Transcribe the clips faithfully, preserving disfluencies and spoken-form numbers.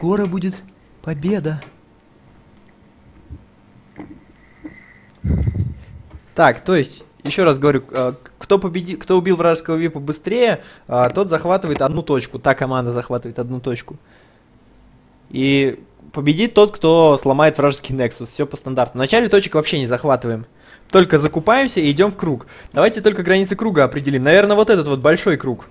Скоро будет победа. Так, то есть, еще раз говорю, кто победи, кто убил вражеского випа быстрее, тот захватывает одну точку. Та команда захватывает одну точку. И победит тот, кто сломает вражеский Nexus. Все по стандарту. В начале точек вообще не захватываем. Только закупаемся и идем в круг. Давайте только границы круга определим. Наверное, вот этот вот большой круг.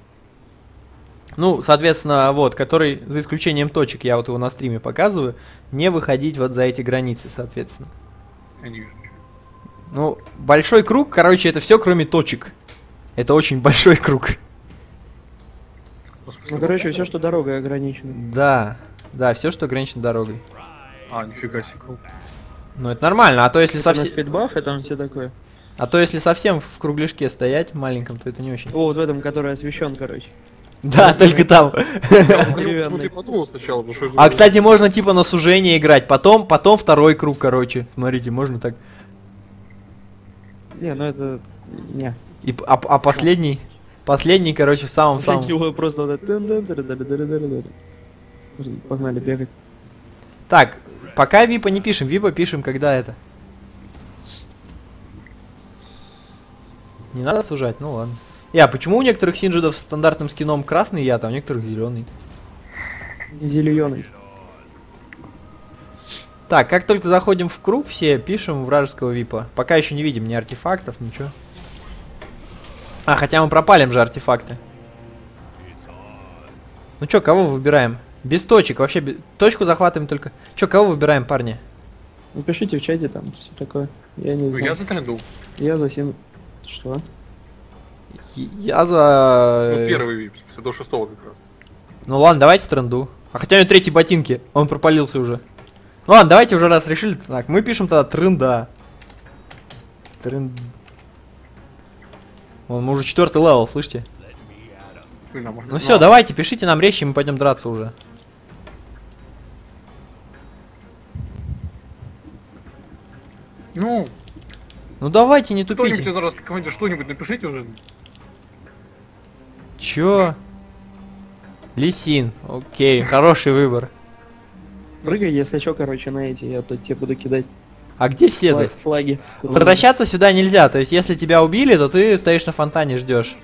Ну, соответственно, вот, который, за исключением точек, я вот его на стриме показываю, не выходить вот за эти границы, соответственно. Ну, большой круг, короче, это все, кроме точек. Это очень большой круг. Ну, короче, все, что дорогой ограничено. Да, да, все, что ограничено дорогой. А, нифига себе. Ну, это нормально, а то если совсем... пять баф, это он все такое. А то если совсем в кругляшке стоять, маленьком, то это не очень. О, вот в этом, который освещен, короче. Да, только там. А, кстати, можно типа на сужение играть, потом, потом второй круг, короче. Смотрите, можно так. Не, ну это... Не. И, а, а последний? Последний, короче, в самом-самом. Такие просто вот это... Погнали бегать. Так, пока випа не пишем. Випа пишем, когда это. Не надо сужать, ну ладно. Я, почему у некоторых синджидов с стандартным скином красный я, там у некоторых зеленый? Зеленый. Так, как только заходим в круг, все пишем вражеского випа. Пока еще не видим ни артефактов, ничего. А, хотя мы пропалим же артефакты. Ну чё, кого выбираем? Без точек, вообще без... точку захватываем только. Чё, кого выбираем, парни? Напишите в чате там все такое. Я не знаю. Я за тренду. Я за син... Что? Я за... Ну, первый вип, до шестого как раз. Ну ладно, давайте тренду. А хотя у него третьи ботинки, он пропалился уже. Ну ладно, давайте уже раз решили. Так, мы пишем тогда тренда. Тренд... Вон, мы уже четвертый левел, слышите? Ну все, давайте, пишите нам речи, мы пойдем драться уже. Ну... Ну давайте, не тупите. Кто-нибудь за раз команде что-нибудь напишите уже. Чё? Лисин. Окей, хороший выбор. Прыгай, если что, короче, на эти, я тут тебе буду кидать. А где все флаг, флаги? Возвращаться сюда нельзя, то есть если тебя убили, то ты стоишь на фонтане, ждешь.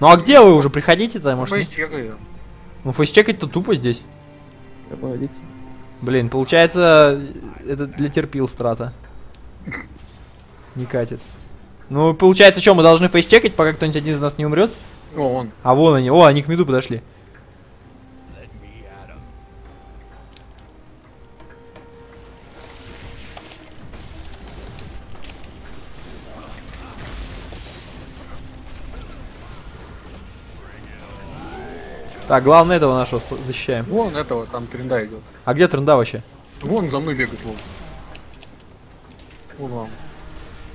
Ну а где вы уже? Приходите-то, может? Фейсчекай. Ну фейсчекать-то тупо здесь. Обходите. Блин, получается, это для терпил страта. Не катит. Ну, получается, что мы должны фейсчекать, пока кто-нибудь один из нас не умрет? О, он. А вон они. О, они к миду подошли. Так, главное этого нашего защищаем. Вон этого, там тренда идет. А где тренда вообще? Вон за мной бегает, вон. Вон вам.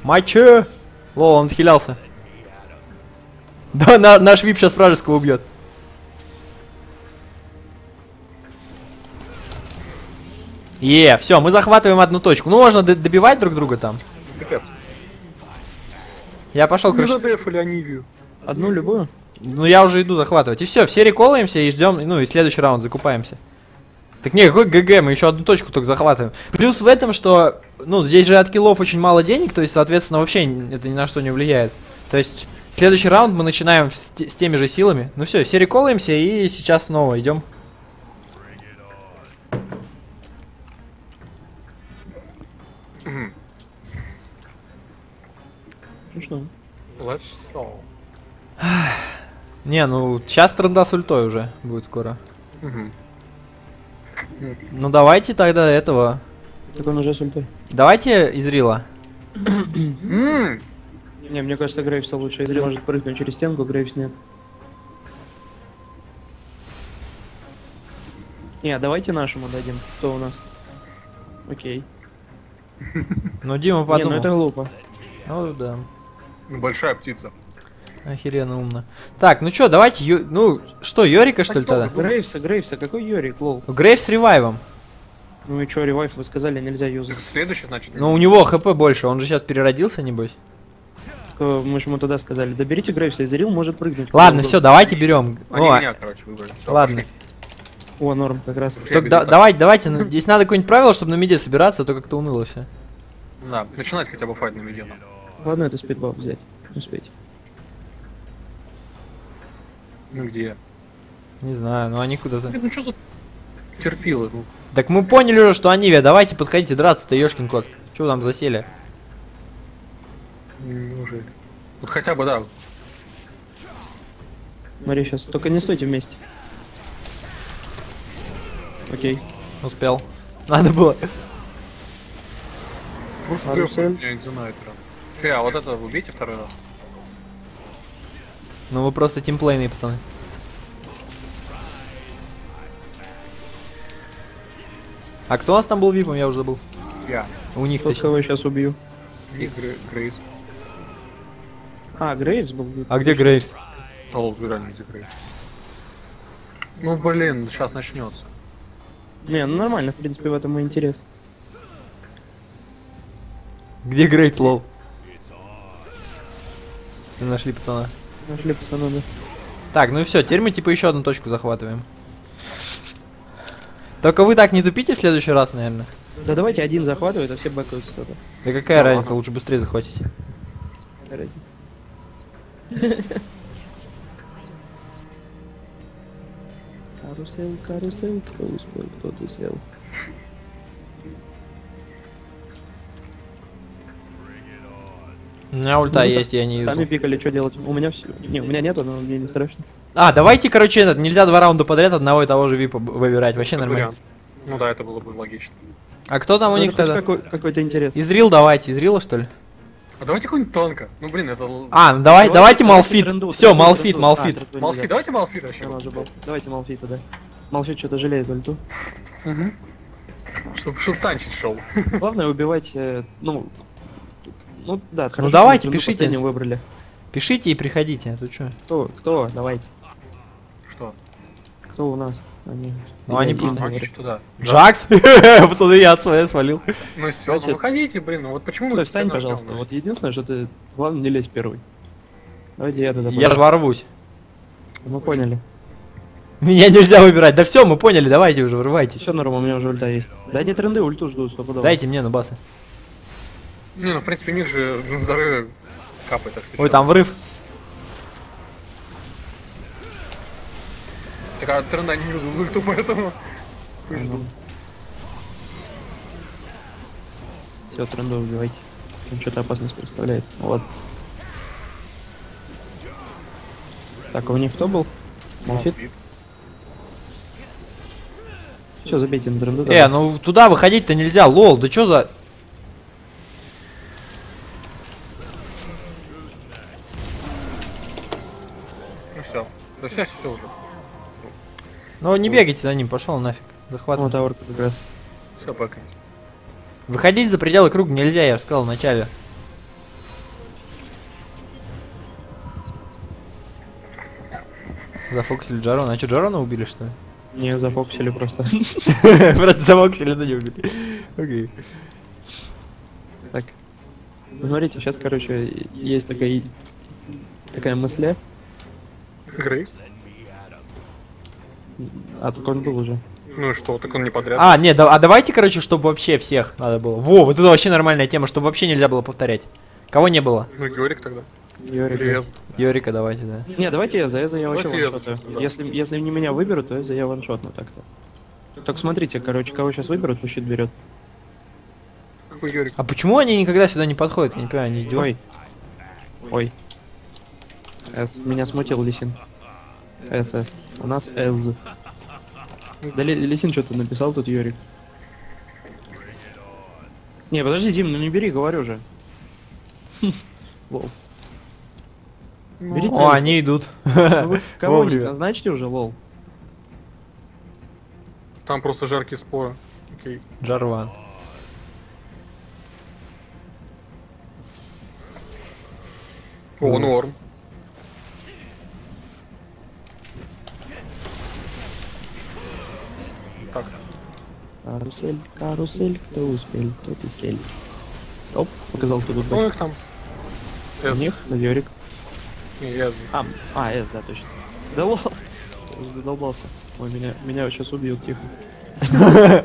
Мачо! Лол, он отхилялся. Да, на, наш вип сейчас вражеского убьет. Е, все, мы захватываем одну точку. Ну, можно добивать друг друга там. Капец. Я пошел, короче. Мы задефали Анивию. Одну любую? Ну, я уже иду захватывать. И все, все реколаемся и ждем, ну, и следующий раунд закупаемся. Так не, какой ГГ, мы еще одну точку только захватываем. Плюс в этом, что, ну, здесь же от киллов очень мало денег, то есть, соответственно, вообще это ни на что не влияет. То есть, следующий раунд мы начинаем с, с теми же силами. Ну все, все реколаемся и сейчас снова идем. Ну что? Не, ну, сейчас тренда с ультой уже будет скоро. Ну давайте тогда этого. Так он уже с ультой. Давайте из рила. Не, мне кажется, Грейвс лучше. Изрил может прыгнуть через стенку, Грейвс нет. Не, давайте нашему дадим. Кто у нас? Окей. Ну Дима подумал. Не, ну это глупо. Ну да. Большая птица. Охеренно умно. Так, ну чё, давайте, ю... ну, что, Йорика, что ли, тогда? Грейвса, Грейвса, какой Йорик, лол? Грейвс с ревайвом. Ну и чё, ревайв, вы сказали, нельзя юзать. Так следующий, значит? Ну, у него хп больше, он же сейчас переродился, небось. Так, мы же ему тогда сказали, да берите Грейвса, изрил может прыгнуть. Ладно, все, давайте берем. Они меня, короче, выбрали. Ладно. О, норм, как раз. Так, да, давай, давайте, здесь надо какое-нибудь правило, чтобы на миде собираться, а то как-то уныло все. Да, начинать хотя бы файт на миде. Ладно, это спидбол взять, успеть. Ну где? Не знаю, ну они куда-то. Ну что за терпилы? Так мы поняли уже, что они, давайте подходите драться-то, ёшкин кот. Чего там засели? Неужели? Вот хотя бы, да. Смотри, сейчас, только не стойте вместе. Окей. Успел. Надо было. Просто я не знаю, прям. А вот это убейте второй раз. Ну вы просто тимплейные, пацаны. А кто у нас там был випом, я уже забыл. Я. У них точно. Кого я сейчас убью? И Грейвс. А, Грейвс был випом. А где Грейвс? О, реально, где Грейвс? Ну блин, сейчас начнется. Не, ну нормально, в принципе, в этом и интерес. Где Грейвс, лол? Нашли пацана. Нашли пацана, да. Так, ну и все, теперь мы типа еще одну точку захватываем. Только вы так не тупите в следующий раз, наверное. Да давайте один захватывает, а все бэкаются тогда. Да какая да, разница, ага. Лучше быстрее захватить. Какая разница? Карусель, карусель, карусель, кто-то сел. У меня ульта ну, есть, я не вижу. Сами пикали, что делать? У меня все. Не, у меня нету, но мне не страшно. А, давайте, короче, этот, нельзя два раунда подряд одного и того же випа выбирать. Вообще это нормально. Вариант. Ну да, это было бы логично. А кто там ну, у них тогда? Какой, какой-то интерес. Изрил давайте, изрила что ли? А давайте какой-нибудь танка. Ну блин, это... А, ну давай, давайте, давайте Малфит. Тренду, все, тренду, Малфит, тренду. Малфит. А, тренду Малфит, давайте Малфит вообще. Давайте Малфита, да. Малфит что-то жалеет ульту. Угу. Чтоб, чтоб танчить шел. Главное убивать, э, ну... Ну да, хорошо. Ну давайте, пишите. Не выбрали. Пишите и приходите, а то что? Кто? Кто? Давайте. Что? Кто у нас? Они. Ну они пусть. Они туда. Джакс? Туда я от своей свалил. Ну все, ну выходите, блин, ну вот почему вы... Встань, пожалуйста. Вот единственное, что ты... Главное, не лезь первый. Давайте я тогда... Я ворвусь. Мы поняли. Меня нельзя выбирать. Да все, мы поняли, давайте уже, вырывайте. Все нормально, у меня уже ульта есть. Да не тренды, ульту жду, стопудово. Дайте мне, ну басы. Не, ну в принципе мир же взрывы капает. Ой, там врыв. Так, а тренда не юзал ульту, поэтому... Все, тренду убивайте. Он что-то опасность представляет. Вот. Так, у них кто был? Малфит. Все, забейте на тренду. Э, ну туда выходить-то нельзя, лол, да чё за... Да все, все уже. Ну не бегайте за ним, пошел нафиг. Захватывай. Вот как раз. Все, пока. Выходить за пределы круга нельзя, я же сказал в начале. Зафоксили Джарвана. А что, Джарвана убили, что ли? Не, зафоксили просто. Просто зафоксили, да не убили. Окей. Так. Смотрите, сейчас, короче, есть такая... Такая мысля. Грейс? А, так он был уже. Ну и что, так он не подряд. А, нет, да, а давайте, короче, чтобы вообще всех надо было. Во, вот это вообще нормальная тема, чтобы вообще нельзя было повторять. Кого не было? Ну, Йорик тогда. Йорик. Или Эз. Йорика давайте, да. Не, давайте Эза, Эза я вообще ваншотаю. Да. Если, если не меня выберут, то Эза я ваншотну так-то. Так смотрите, короче, кого сейчас выберут, пусть щит берет. Какой Йорик? А почему они никогда сюда не подходят? Я не понимаю, они издевают. Ой. Ой. Эс. Меня смутил Лисин. Эс, Эс. У нас Эз. Да Лисин что-то написал тут, Йорик. Не, подожди, Дим, ну не бери, говорю же. Лол. Берите. О, они идут. Кого-нибудь назначьте уже, лол. Там просто жаркий спор. Окей. Джарван. О, норм. Карусель, карусель, кто успел, кто ты сель. Топ, показал кто тут. Ну их там. У них, на Йорик. Не, я... А, а, я, да, точно. Да лол, задолбался. Ой, меня, меня сейчас убьют, тихо.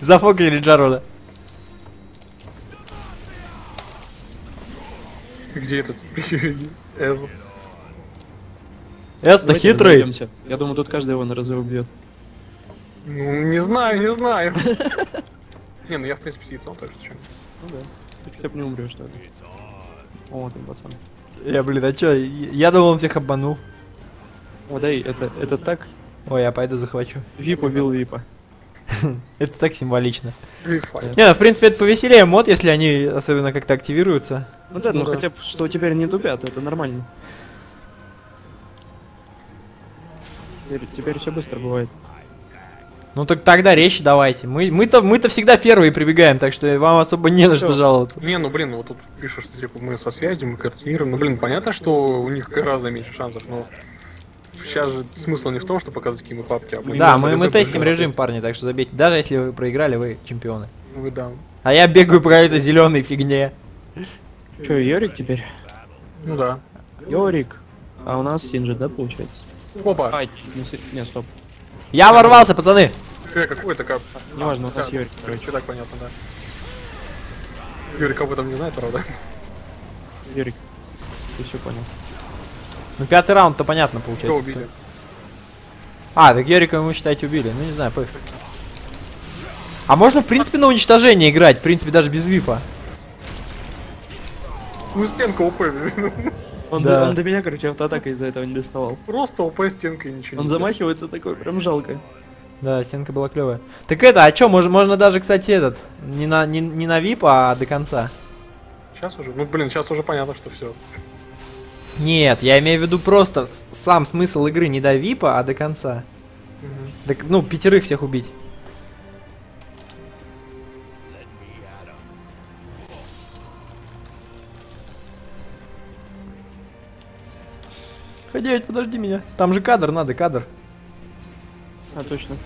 Зафокали Джарвана. Где этот? Эз. Эз-то хитрый. Я думаю, тут каждый его на разы убьет. Ну, не знаю, не знаю. Не, ну я в принципе яйцом, так что. Ну да. Ты хотя бы не умрешь, да? О, ты пацан. Я, блин, а чё? Я думал, он всех обманул. О, да, это, это так. Ой, я пойду захвачу. Вип убил Випа. Это так символично. Не, ну в принципе это повеселее мод, если они особенно как-то активируются. Ну да, ну хотя бы, что теперь не тупят, это нормально. Теперь все быстро бывает. Ну так тогда речь давайте. Мы, мы-то, мы-то всегда первые прибегаем, так что вам особо не на что жаловаться. Не, ну блин, вот тут пишут, что типа мы со связью, мы координируем. Ну блин, понятно, что у них гораздо меньше шансов, но сейчас же смысл не в том, что показывать, какие мы папки, а мы да, мы, мы тестим режим, тестим. Парни, так что забейте. Даже если вы проиграли, вы чемпионы. Вы да. А я бегаю по этой зеленой фигне. Че, Йорик теперь? Ну да. Йорик. А у нас Синджи, да, получается? Опа. Ай, не, стоп. Я ворвался, пацаны! Э, какой-то кап. Неважно, у нас Йорик. Короче, так понятно, да. Йорик об этом не знает, правда? Йорик, ты все понял. Ну пятый раунд-то понятно получается. Кто убили? А, так Йорика мы, считаете, убили. Ну не знаю, пофиг. А можно, в принципе, на уничтожение играть, в принципе, даже без випа. Ну стенка упали. Он, да. до, он до меня, короче, автоатакой из-за этого не доставал. Просто ОП стенкой ничего. Он не замахивается такой, прям жалко. Да, стенка была клевая. Так это, а чё, можно, можно даже, кстати, этот, не на, не, не на вип, а до конца. Сейчас уже, ну блин, сейчас уже понятно, что все. Нет, я имею в виду просто сам смысл игры не до випа, а до конца. Угу. Так, ну, пятерых всех убить. Ходять, подожди меня. Там же кадр надо, кадр. А, точно.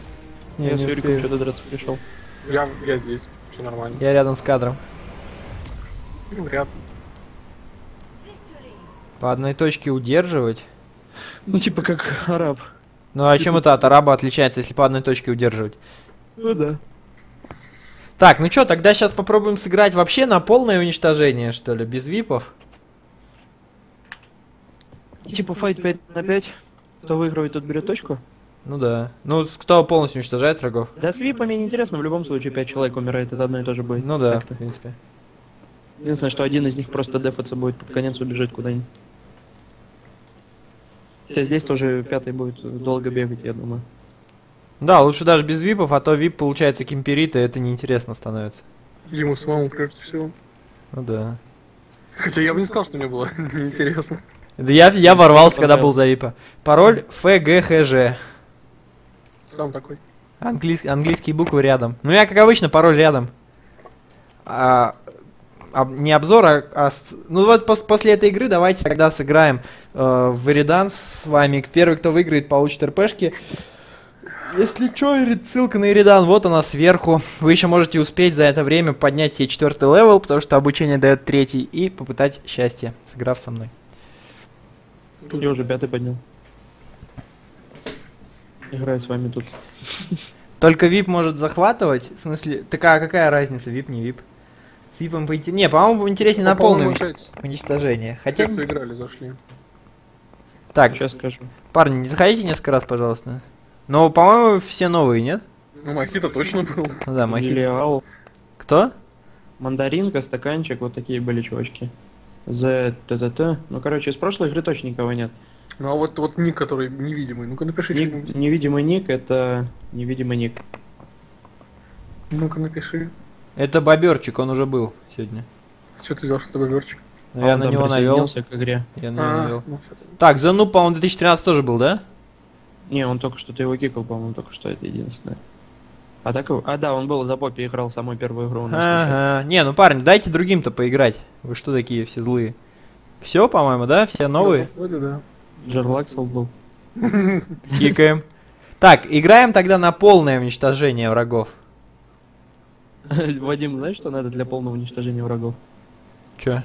Не, я с Юриком что-то драться пришел. Я, я здесь, все нормально. Я рядом с кадром. Ну, рядом. По одной точке удерживать? Ну, типа как араб. Ну, а чем это от араба отличается, если по одной точке удерживать? Ну, да. Так, ну что, тогда сейчас попробуем сыграть вообще на полное уничтожение, что ли, без випов. Типа файт пять на пять, кто выигрывает, тот берет точку. Ну да. Ну, кто полностью уничтожает врагов. Да с випами неинтересно, в любом случае пять человек умирает, это одно и то же будет. Ну да, в принципе. Единственное, что один из них просто дефаться будет, под конец убежит куда-нибудь. Хотя здесь тоже пятый будет долго бегать, я думаю. Да, лучше даже без випов, а то вип получается кемперит, и это неинтересно становится. Ему самому прежде всего. Ну да. Хотя я бы не сказал, что мне было неинтересно. Да я, я ворвался, когда был за випа. Пароль эф джи эйч жэ. Сам такой. Английский, английские буквы рядом. Ну я, как обычно, пароль рядом. А, а, не обзор, а... а ну вот пос, после этой игры давайте тогда сыграем э, в Иридан с вами. Первый, кто выиграет, получит РПшки. Если чё, ссылка на Иридан, вот она сверху. Вы еще можете успеть за это время поднять себе четвертый левел, потому что обучение дает третий, и попытать счастье, сыграв со мной. Тут я уже пятый поднял. Играю с вами тут. Только вип может захватывать? В смысле, такая какая разница, вип не вип? С випом поинтереснее. Не, по-моему, интереснее на полное уничтожение. Хотя... Все, кто играли, зашли. Так, сейчас скажу. Парни, не заходите несколько раз, пожалуйста. Но, по-моему, все новые, нет? Ну, Мохито точно был. Ну, да, Мохито. Кто? Мандаринка, стаканчик, вот такие были чувачки. За ТТТ. Ну, короче, из прошлой игры точно никого нет. Ну, а вот, вот ник, который невидимый. Ну-ка, напиши. Ник, невидимый ник, это... Невидимый ник. Ну-ка, напиши. Это боберчик, он уже был сегодня. Что ты взял, что это боберчик? А я на него навел. К игре. Я на него навел. Ну, так, за нуб, по-моему, две тысячи тринадцать тоже был, да? Не, он только что, ты его кикал, по-моему, только что, это единственное. А так, а да, он был за Поппи, играл самую первую игру у нас. Ага. Не, ну парни, дайте другим-то поиграть. Вы что такие все злые? Все, по-моему, да? Все новые? Вроде да. Джерлаксел был. Кикаем. Так, играем тогда на полное уничтожение врагов. Вадим, знаешь, что надо для полного уничтожения врагов? Че?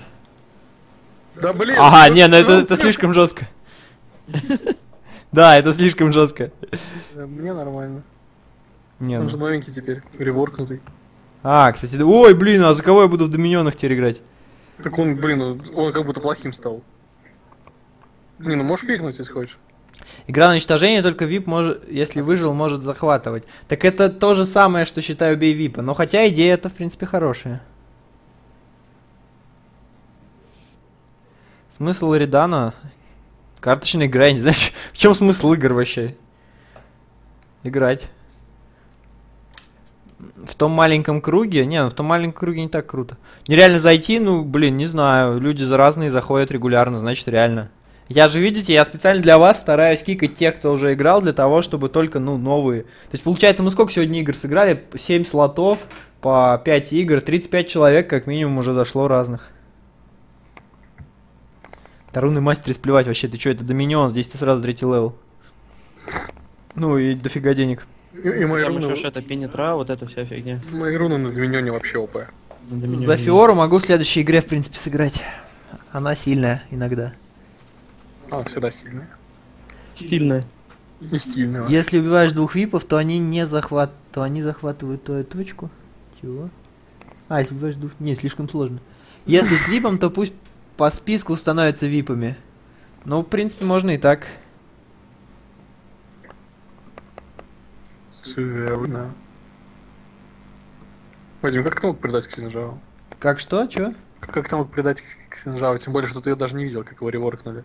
Да блин! Ага, не, ну это слишком жестко. Да, это слишком жестко. Мне нормально. Нет. Он ну. же новенький теперь, реворкнутый. А, кстати, ой, блин, а за кого я буду в Доминионах теперь играть? Так он, блин, он, он как будто плохим стал. Не, ну можешь пикнуть, если хочешь. Игра на уничтожение, только вип, может, если выжил, может захватывать. Так это то же самое, что считаю убей випа. Но хотя идея это, в принципе, хорошая. Смысл Иридана? Карточная игра, я не знаю, в чем смысл игр вообще? Играть. В том маленьком круге? Не, ну в том маленьком круге не так круто. Нереально зайти? Ну, блин, не знаю. Люди заразные заходят регулярно, значит реально. Я же, видите, я специально для вас стараюсь кикать тех, кто уже играл, для того, чтобы только, ну, новые. То есть, получается, мы сколько сегодня игр сыграли? семь слотов, по пять игр, тридцать пять человек, как минимум, уже дошло разных. Тарунный мастер сплевать вообще, ты чё, это Доминион, здесь ты сразу третий левел. Ну и дофига денег. И, и мои руны... Там еще что-то пенетра, вот это вся фигня. Мои руны на Доминионе вообще ОП. Доминионе. За Фиору могу в следующей игре, в принципе, сыграть. Она сильная иногда. А, всегда стильная. Стильная. Не стильная. Если убиваешь двух випов, то они не захват... то они захватывают твою точку. Чего? А, если убиваешь двух... Нет, слишком сложно. Если с випом, то пусть по списку становятся випами. Ну, в принципе, можно и так. Сверно. Вадим, как ты мог придать Ксинжаву? Как что? Чё? Как ты мог придать Ксинжаву? Тем более, что ты ее даже не видел, как его реворкнули.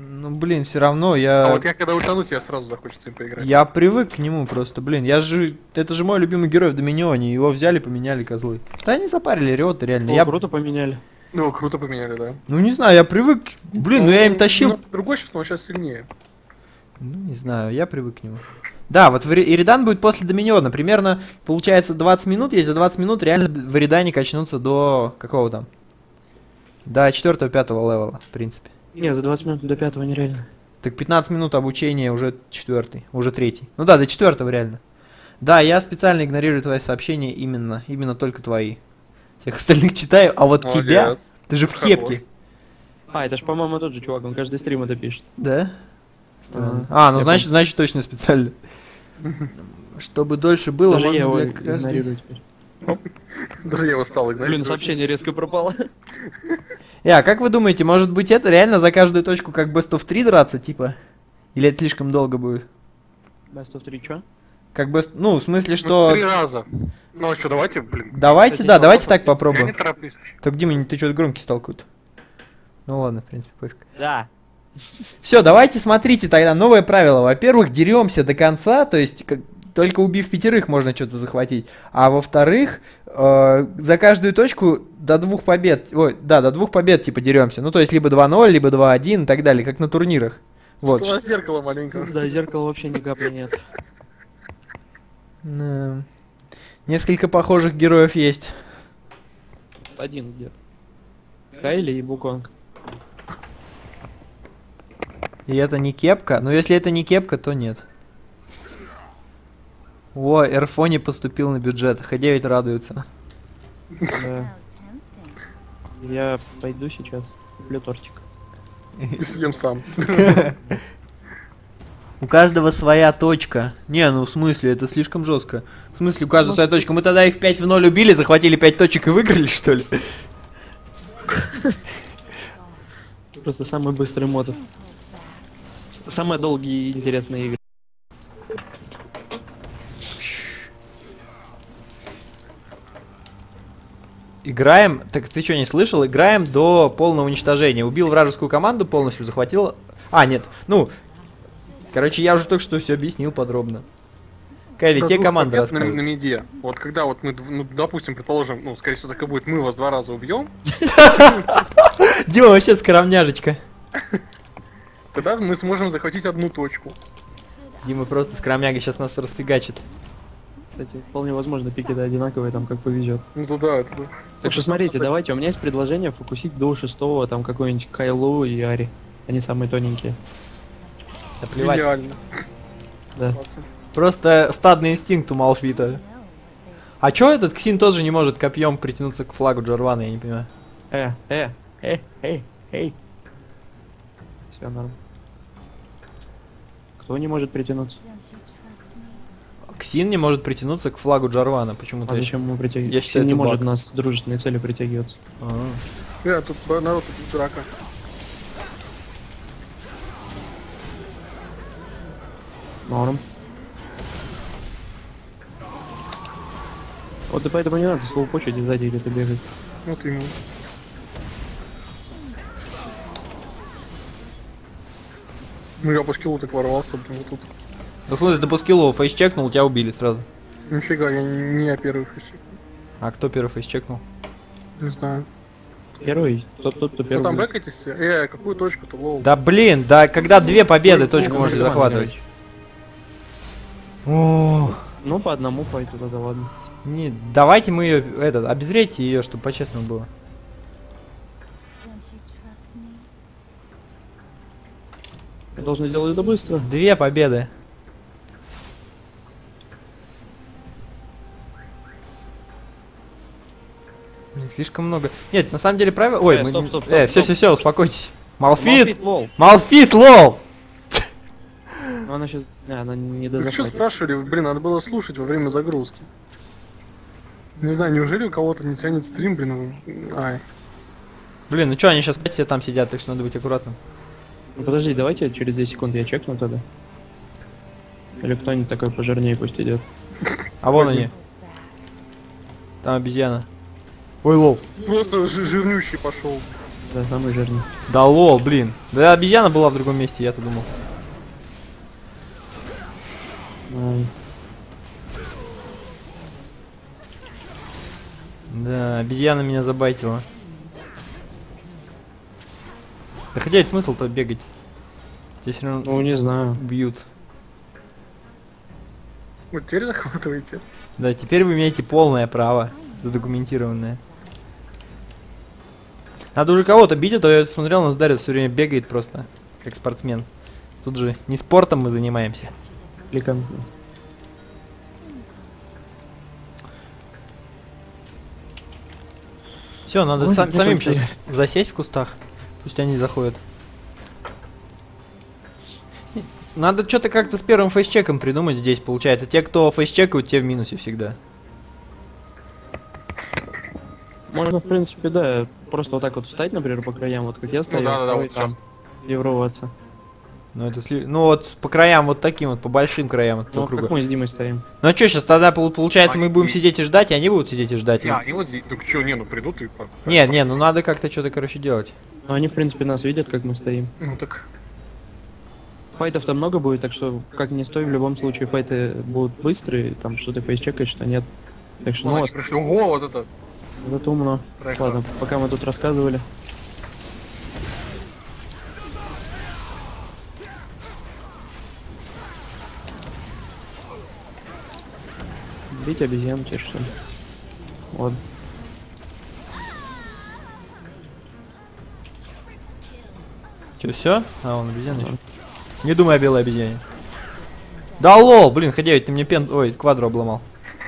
Ну, блин, все равно я... А вот я когда утону, тебе сразу захочется им поиграть. Я привык к нему просто, блин. Я же... Это же мой любимый герой в Доминионе. Его взяли, поменяли, козлы. Да они запарили, Риота, реально. О, я... круто поменяли. Ну, круто поменяли, да. Ну, не знаю, я привык... Блин, ну, ну я им тащил... Другой сейчас, но он сейчас сильнее. Ну, не знаю, я привык к нему. Да, вот Иридан будет после Доминиона. Примерно, получается, двадцать минут. Если за двадцать минут реально в Иридане качнутся до... Какого там? До четвёртого-пятого левела, в принципе. Не, за двадцать минут до пятого нереально. Так пятнадцать минут обучения уже четвертый, уже третий. Ну да, до четвертого реально. Да, я специально игнорирую твои сообщения именно, именно только твои. Всех остальных читаю, а вот молодец. Тебя, ты же в кепке. А, это ж, по-моему, тот же чувак, он каждый стрим это пишет. Да? Странно. А, ну я значит, понял. Значит точно специально. Чтобы дольше было, даже можно я для игнорирую теперь. Даже я его стал игнорировать. Блин, сообщение резко пропало. Я, как вы думаете, может быть это реально за каждую точку как бест оф три драться, типа? Или это слишком долго будет? бест оф три что? Как best... Ну, в смысле, что... Три раза. Ну, а что, давайте, блин. Давайте, кстати, да, давайте так попробуем. Я не тороплюсь. Так, Дима, ты что-то громкий стал какой-то. Ну ладно, в принципе, пофиг. Да. Все, давайте смотрите тогда новое правило. Во-первых, деремся до конца, то есть... как только убив пятерых можно что-то захватить. А во-вторых, э, за каждую точку до двух побед. Ой, да, до двух побед типа деремся. Ну, то есть либо два ноль, либо два один и так далее, как на турнирах. Вот. Что, зеркало маленькое. Да, зеркало вообще ни капли нет. Несколько похожих героев есть. Один где-то. Кайли и Буконг. И это не кепка? Ну, если это не кепка, то нет. О, Эрфони поступил на бюджет. Х девять радуется. Да. Я пойду сейчас. Куплю тортик. И съем сам. У каждого своя точка. Не, ну в смысле, это слишком жестко. В смысле, у каждого своя точка. Мы тогда их пять в ноль убили, захватили пять точек и выиграли, что ли? Просто самый быстрый мод. Самые долгие и интересные игры. Играем, так ты что не слышал, играем до полного уничтожения. Убил вражескую команду, полностью захватил. А, нет, ну, короче, я уже только что все объяснил подробно. Кайли, те команды на, на меде. Вот когда вот мы, ну, допустим, предположим, ну, скорее всего, так и будет, мы вас два раза убьем. Дима вообще скромняжечка. Тогда мы сможем захватить одну точку. Дима просто скромняга сейчас нас расфигачит. Кстати, вполне возможно, пики да одинаковые, там как повезет. Ну туда, туда. Так что смотрите, давайте, у меня есть предложение фокусить до шестого, там какой-нибудь Кайлу и Ари. Они самые тоненькие. Да плевать. Гениально. Да. Просто стадный инстинкт у Малфита. А чё этот Ксин тоже не может копьем притянуться к флагу Джарвана, я не понимаю. Э, э, э, эй, эй. Все нормально. Кто не может притянуться? Ксин не может притянуться к флагу Джарвана. Почему-то. А зачем ему притягиваться? Ксин не может нас дружественной цели притягиваться. Я тут народ тут дурака. Норм. Вот и поэтому не надо слоупочить и сзади где-то бегать. Вот именно. Ну я по скиллу так ворвался, блин, вот тут. Да смотри, ты по скиллу фейсчекнул, тебя убили сразу. Нифига, я не я первый фейсчекнул. А кто первый фейсчекнул? Не знаю. Первый? Тот, тот, кто первый. Ну там бэкайтесь все? Э, какую точку-то, лоу? Да блин, да когда две победы, точку можно захватывать. О, ну по одному пойду тогда, ладно. Не, давайте мы ее, этот, обезрейте ее, чтобы по-честному было. Я должен делать это быстро. Две победы. Блин, слишком много. Нет, на самом деле правило... Ой, э, мы... стоп, стоп, стоп, э, стоп, все, стоп. все, все, успокойтесь. Малфит! Малфит, лол! Но она сейчас... А, она не дозвонит. Вы что спрашивали? Блин, надо было слушать во время загрузки. Не знаю, неужели у кого-то не тянет стрим, блин? Ай. Блин, ну что, они сейчас опять все там сидят, так что надо быть аккуратным. Ну подожди, давайте через две секунды я чекну тогда. Или кто-нибудь такой пожирнее пусть идет. А вон они. Там обезьяна. Ой, лол. Просто жирнющий пошел. Да, самый жирный. Да лол, блин. Да обезьяна была в другом месте, я-то думал. Да, обезьяна меня забайтила. Да хотя есть смысл-то бегать. Здесь все равно... Ну, не знаю. Бьют. Вы теперь захватываете? Да, теперь вы имеете полное право. Задокументированное. Надо уже кого-то бить, а то я смотрел, но Дарья все время бегает просто. Как спортсмен. Тут же не спортом мы занимаемся. Кликом. Все, надо Ой, сам, самим сейчас я. засесть в кустах. Пусть они заходят. Надо что-то как-то с первым фейсчеком придумать здесь, получается. Те, кто фейсчекают, те в минусе всегда. Можно, в принципе, да, просто вот так вот встать, например, по краям, вот как я стою, ну, да, да, вот там евроваться. Ну, это сли... ну вот по краям вот таким вот, по большим краям этого ну, круга. Как мы с Димой стоим. Ну а что сейчас тогда получается, а мы будем и... сидеть и ждать, и они будут сидеть и ждать? Не, они вот здесь, так что, не, ну придут и... Не, не, ну надо как-то что-то, короче, делать. Ну они, в принципе, нас видят, как мы стоим. Ну так... Файтов-то много будет, так что, как ни стой, в любом случае файты будут быстрые, там что-то фейсчекаешь, что нет. Так что, ну, ну вот... Пришли. Ого, вот это... Вот это умно. Трайка. Ладно, пока мы тут рассказывали. Бить обезьян тебе что ли? Вот. Че, все? А, он обезьяна еще. Не думай о белой обезьяне. Да лол, блин, ходя, ведь ты мне пен... Ой, квадру обломал.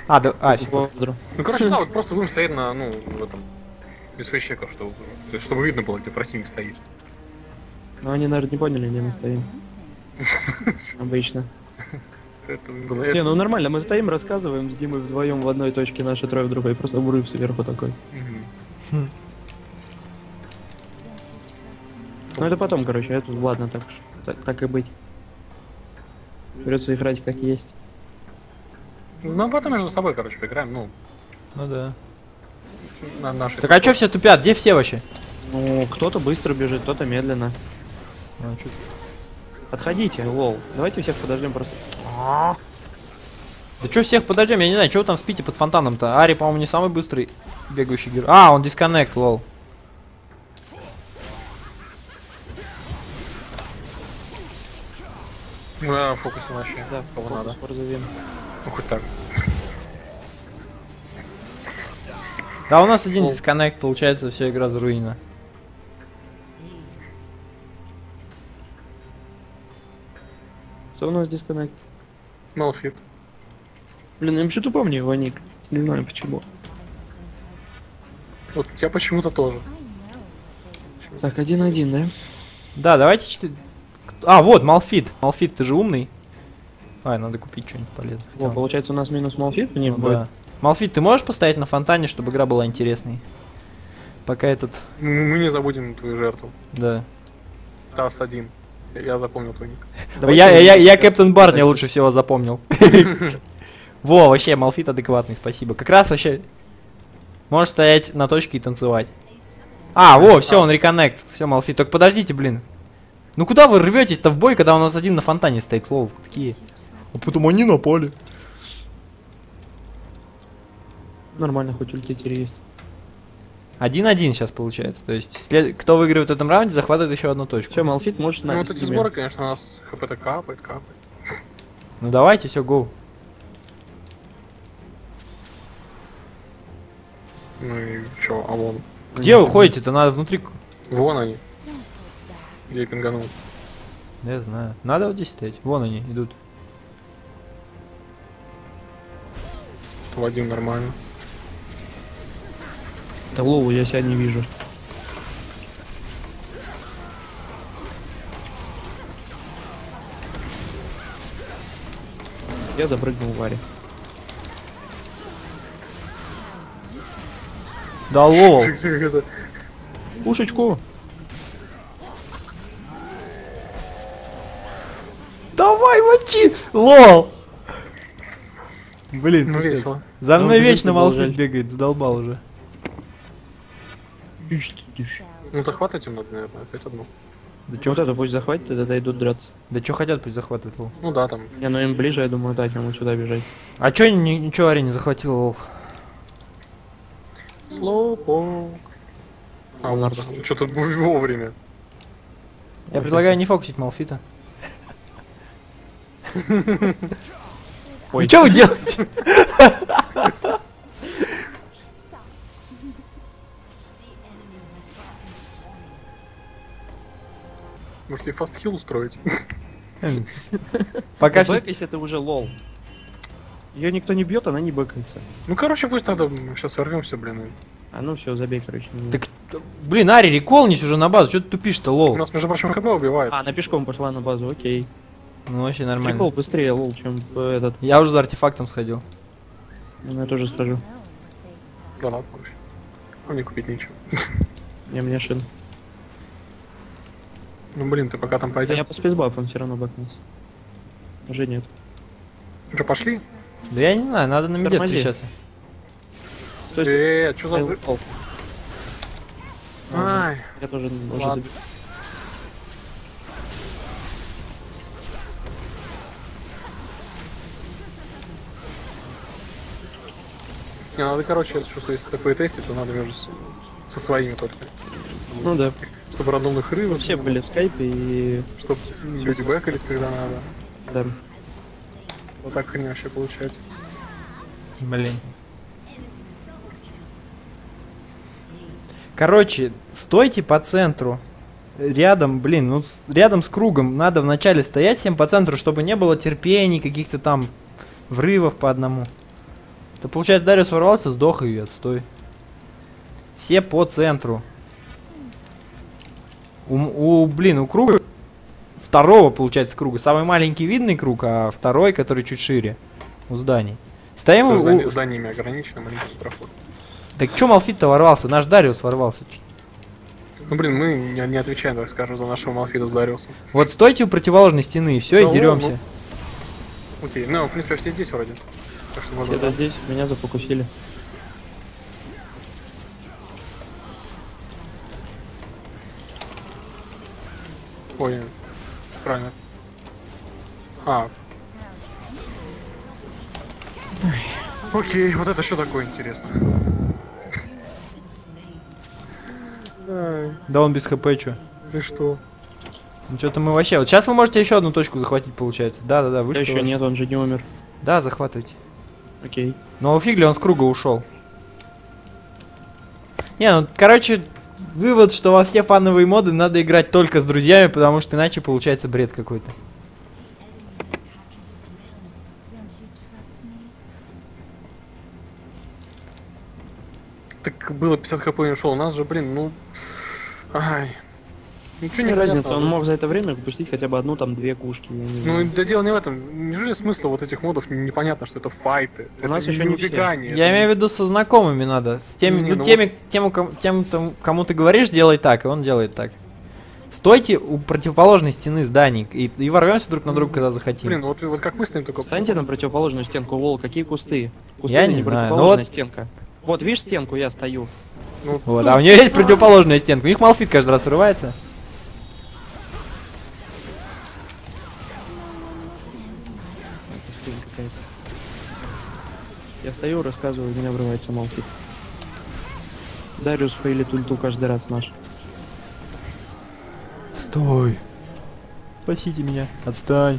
А, да, а, квадру. Ну, короче, да, вот просто будем стоять на, ну, в этом... Без фейсчеков, чтобы... То есть, чтобы видно было, где противник стоит. Ну, они, наверное, не поняли, где мы стоим. Обычно. Это, это... Не, ну нормально, мы стоим, рассказываем с Димой вдвоем в одной точке, наши трое в другой, просто обрыв сверху такой. Угу. Ну это потом, короче, это ладно, так уж, так, так и быть. Придется играть как есть. Ну а потом между собой, короче, поиграем, ну. Ну да. На нашей так а что все тупят? Где все вообще? Ну, кто-то быстро бежит, кто-то медленно. А, чё... Подходите, лол. Давайте всех подождем просто. Да чё всех подождем, я не знаю, чё вы там спите под фонтаном-то? Ари, по-моему, не самый быстрый бегающий герой. А, он дисконнект, лол. Да, фокус вообще. Да, кого надо. Ну хоть так. Да, у нас один дисконнект, получается, вся игра заруинена. Что у нас дисконнект? Малфит. Блин, я вообще-то помню его ник. Не знаю почему. Вот я почему-то тоже. Так, один-один, да? Да, давайте четыре. А, вот, Малфит. Малфит, ты же умный. Ай, надо купить что-нибудь полезное. О, получается, у нас минус Малфит, не будет. Да. Малфит, ты можешь поставить на фонтане, чтобы игра была интересной? Пока этот... Мы не забудем твою жертву. Да. Тас один. Я запомнил твой ник. Я Кэптен Барни лучше всего запомнил. Во, вообще, Малфит адекватный, спасибо. Как раз вообще... Можешь стоять на точке и танцевать. А, во, все, он реконнект. Все, Малфит. Только подождите, блин. Ну куда вы рветесь-то в бой, когда у нас один на фонтане стоит? Лол, какие? А потом они напали. Нормально, хоть ультитер есть. один-один сейчас получается. То есть, след... кто выигрывает в этом раунде, захватывает еще одну точку. Все, Малфит может на. Ну вот эти сборы, конечно, у нас хп-то капает, капает. Ну давайте, все, гоу. Ну и чё, а вон. Где вы ходите-то? Надо внутри... Вон они. Где я пинганул? Я знаю. Надо вот здесь стоять. Вон они идут. Вадим нормально. Да лову я себя не вижу. Я запрыгнул в Ари. Да лол. Пушечку. Давай, мочи. Лол. Блин, ну, весело. За мной ну, вечно Малфит бегает, задолбал уже. Ну захватывать им надо, наверное, опять одну. Да чё вот это пусть захватит, и тогда идут драться. Да чё хотят, пусть захватывают, лол. Ну да, там. Не, ну им ближе, я думаю, да, чем сюда бежать. А чё ничего Ари не захватил, лол? Слоупок. А, он что-то вовремя. Я вот предлагаю это. Не фокусить Малфита. Ой. И что вы делаете? Может, и фастхилл устроить? Пока что... Бэкайся, это уже лол. Ее никто не бьет, она не бэкается. Ну, короче, пусть надо... Сейчас ворвемся, блин. А ну все, забей, короче. Так, блин, Ари, реколнись уже на базу. Что ты тупишь-то, лол? У нас, между прочим, ХБ убивает. А, она пешком пошла на базу, окей. Ну вообще нормально. Прикол быстрее, лол, чем этот. Я уже за артефактом сходил. Ну я тоже схожу. Да ладно, короче. А мне купить нечего. Не, мне шин. Ну блин, ты пока там пойдешь. Я по спейсбафу, он все равно бакнулся. Уже нет. Что, пошли? Да я не знаю, надо на миде встречаться. Эээ, что за... Ай. Я тоже должен добить. Не, надо, короче, я чувствую, если такое тестить, то надо между со своими только. Ну да. Чтобы рандомных рыбов. Все были в скайпе и... Чтобы люди бэкались, когда надо. Да. Вот так хрень вообще получается. Блин. Короче, стойте по центру. Рядом, блин, ну рядом с кругом. Надо вначале стоять всем по центру, чтобы не было терпений, каких-то там врывов по одному. То получается, Дариус ворвался, сдох и отстой. Все по центру. У, у, блин, у круга второго, получается, круга. Самый маленький видный круг, а второй, который чуть шире. У зданий. Стоим у... Здание, зданиями ограничено, маленький проход. Так чё Малфит-то ворвался? Наш Дариус ворвался. Ну, блин, мы не, не отвечаем, так скажем, за нашего Малфита с Дариусом. Вот стойте у противоположной стены, и все, да, и деремся. Ну... Окей, ну, в принципе, все здесь вроде. Так что можно... Это здесь, меня зафокусили. Ой, правильно. А. Ой. Окей, вот это что такое интересно? Да он без хп, чё? И что? Ну что-то мы вообще... Вот сейчас вы можете еще одну точку захватить, получается. Да-да-да, вы да еще нет, он же не умер. Да, захватывайте. Окей. Но фиг ли он с круга ушел? Не, ну, короче, вывод, что во все фановые моды надо играть только с друзьями, потому что иначе получается бред какой-то. Так было пятьдесят хп и ушел, у нас же, блин, ну... Ай. Ну что, не разница, он мог за это время выпустить хотя бы одну, там, две кушки. Ну, да дело не в этом. Неужели смысла вот этих модов непонятно, что это файты? У нас еще не убегание. Я имею в виду со знакомыми надо. С теми, ну, теми, тем, кому ты говоришь, делай так, и он делает так. Стойте у противоположной стены зданий и, и ворвемся друг на друга, когда захотим. Блин, вот, вот как мы с ним только... Встаньте на противоположную стенку, лол, какие кусты? Кусты я не, не знаю, противоположная вот... стенка. Вот, видишь стенку, я стою. Ну, вот, а у нее есть противоположная стенка, у них Малфит каждый раз вырывается. Я стою, рассказываю, у меня врывается Малфит. Дариус фейлит ульту каждый раз наш. Стой! Спасите меня! Отстань!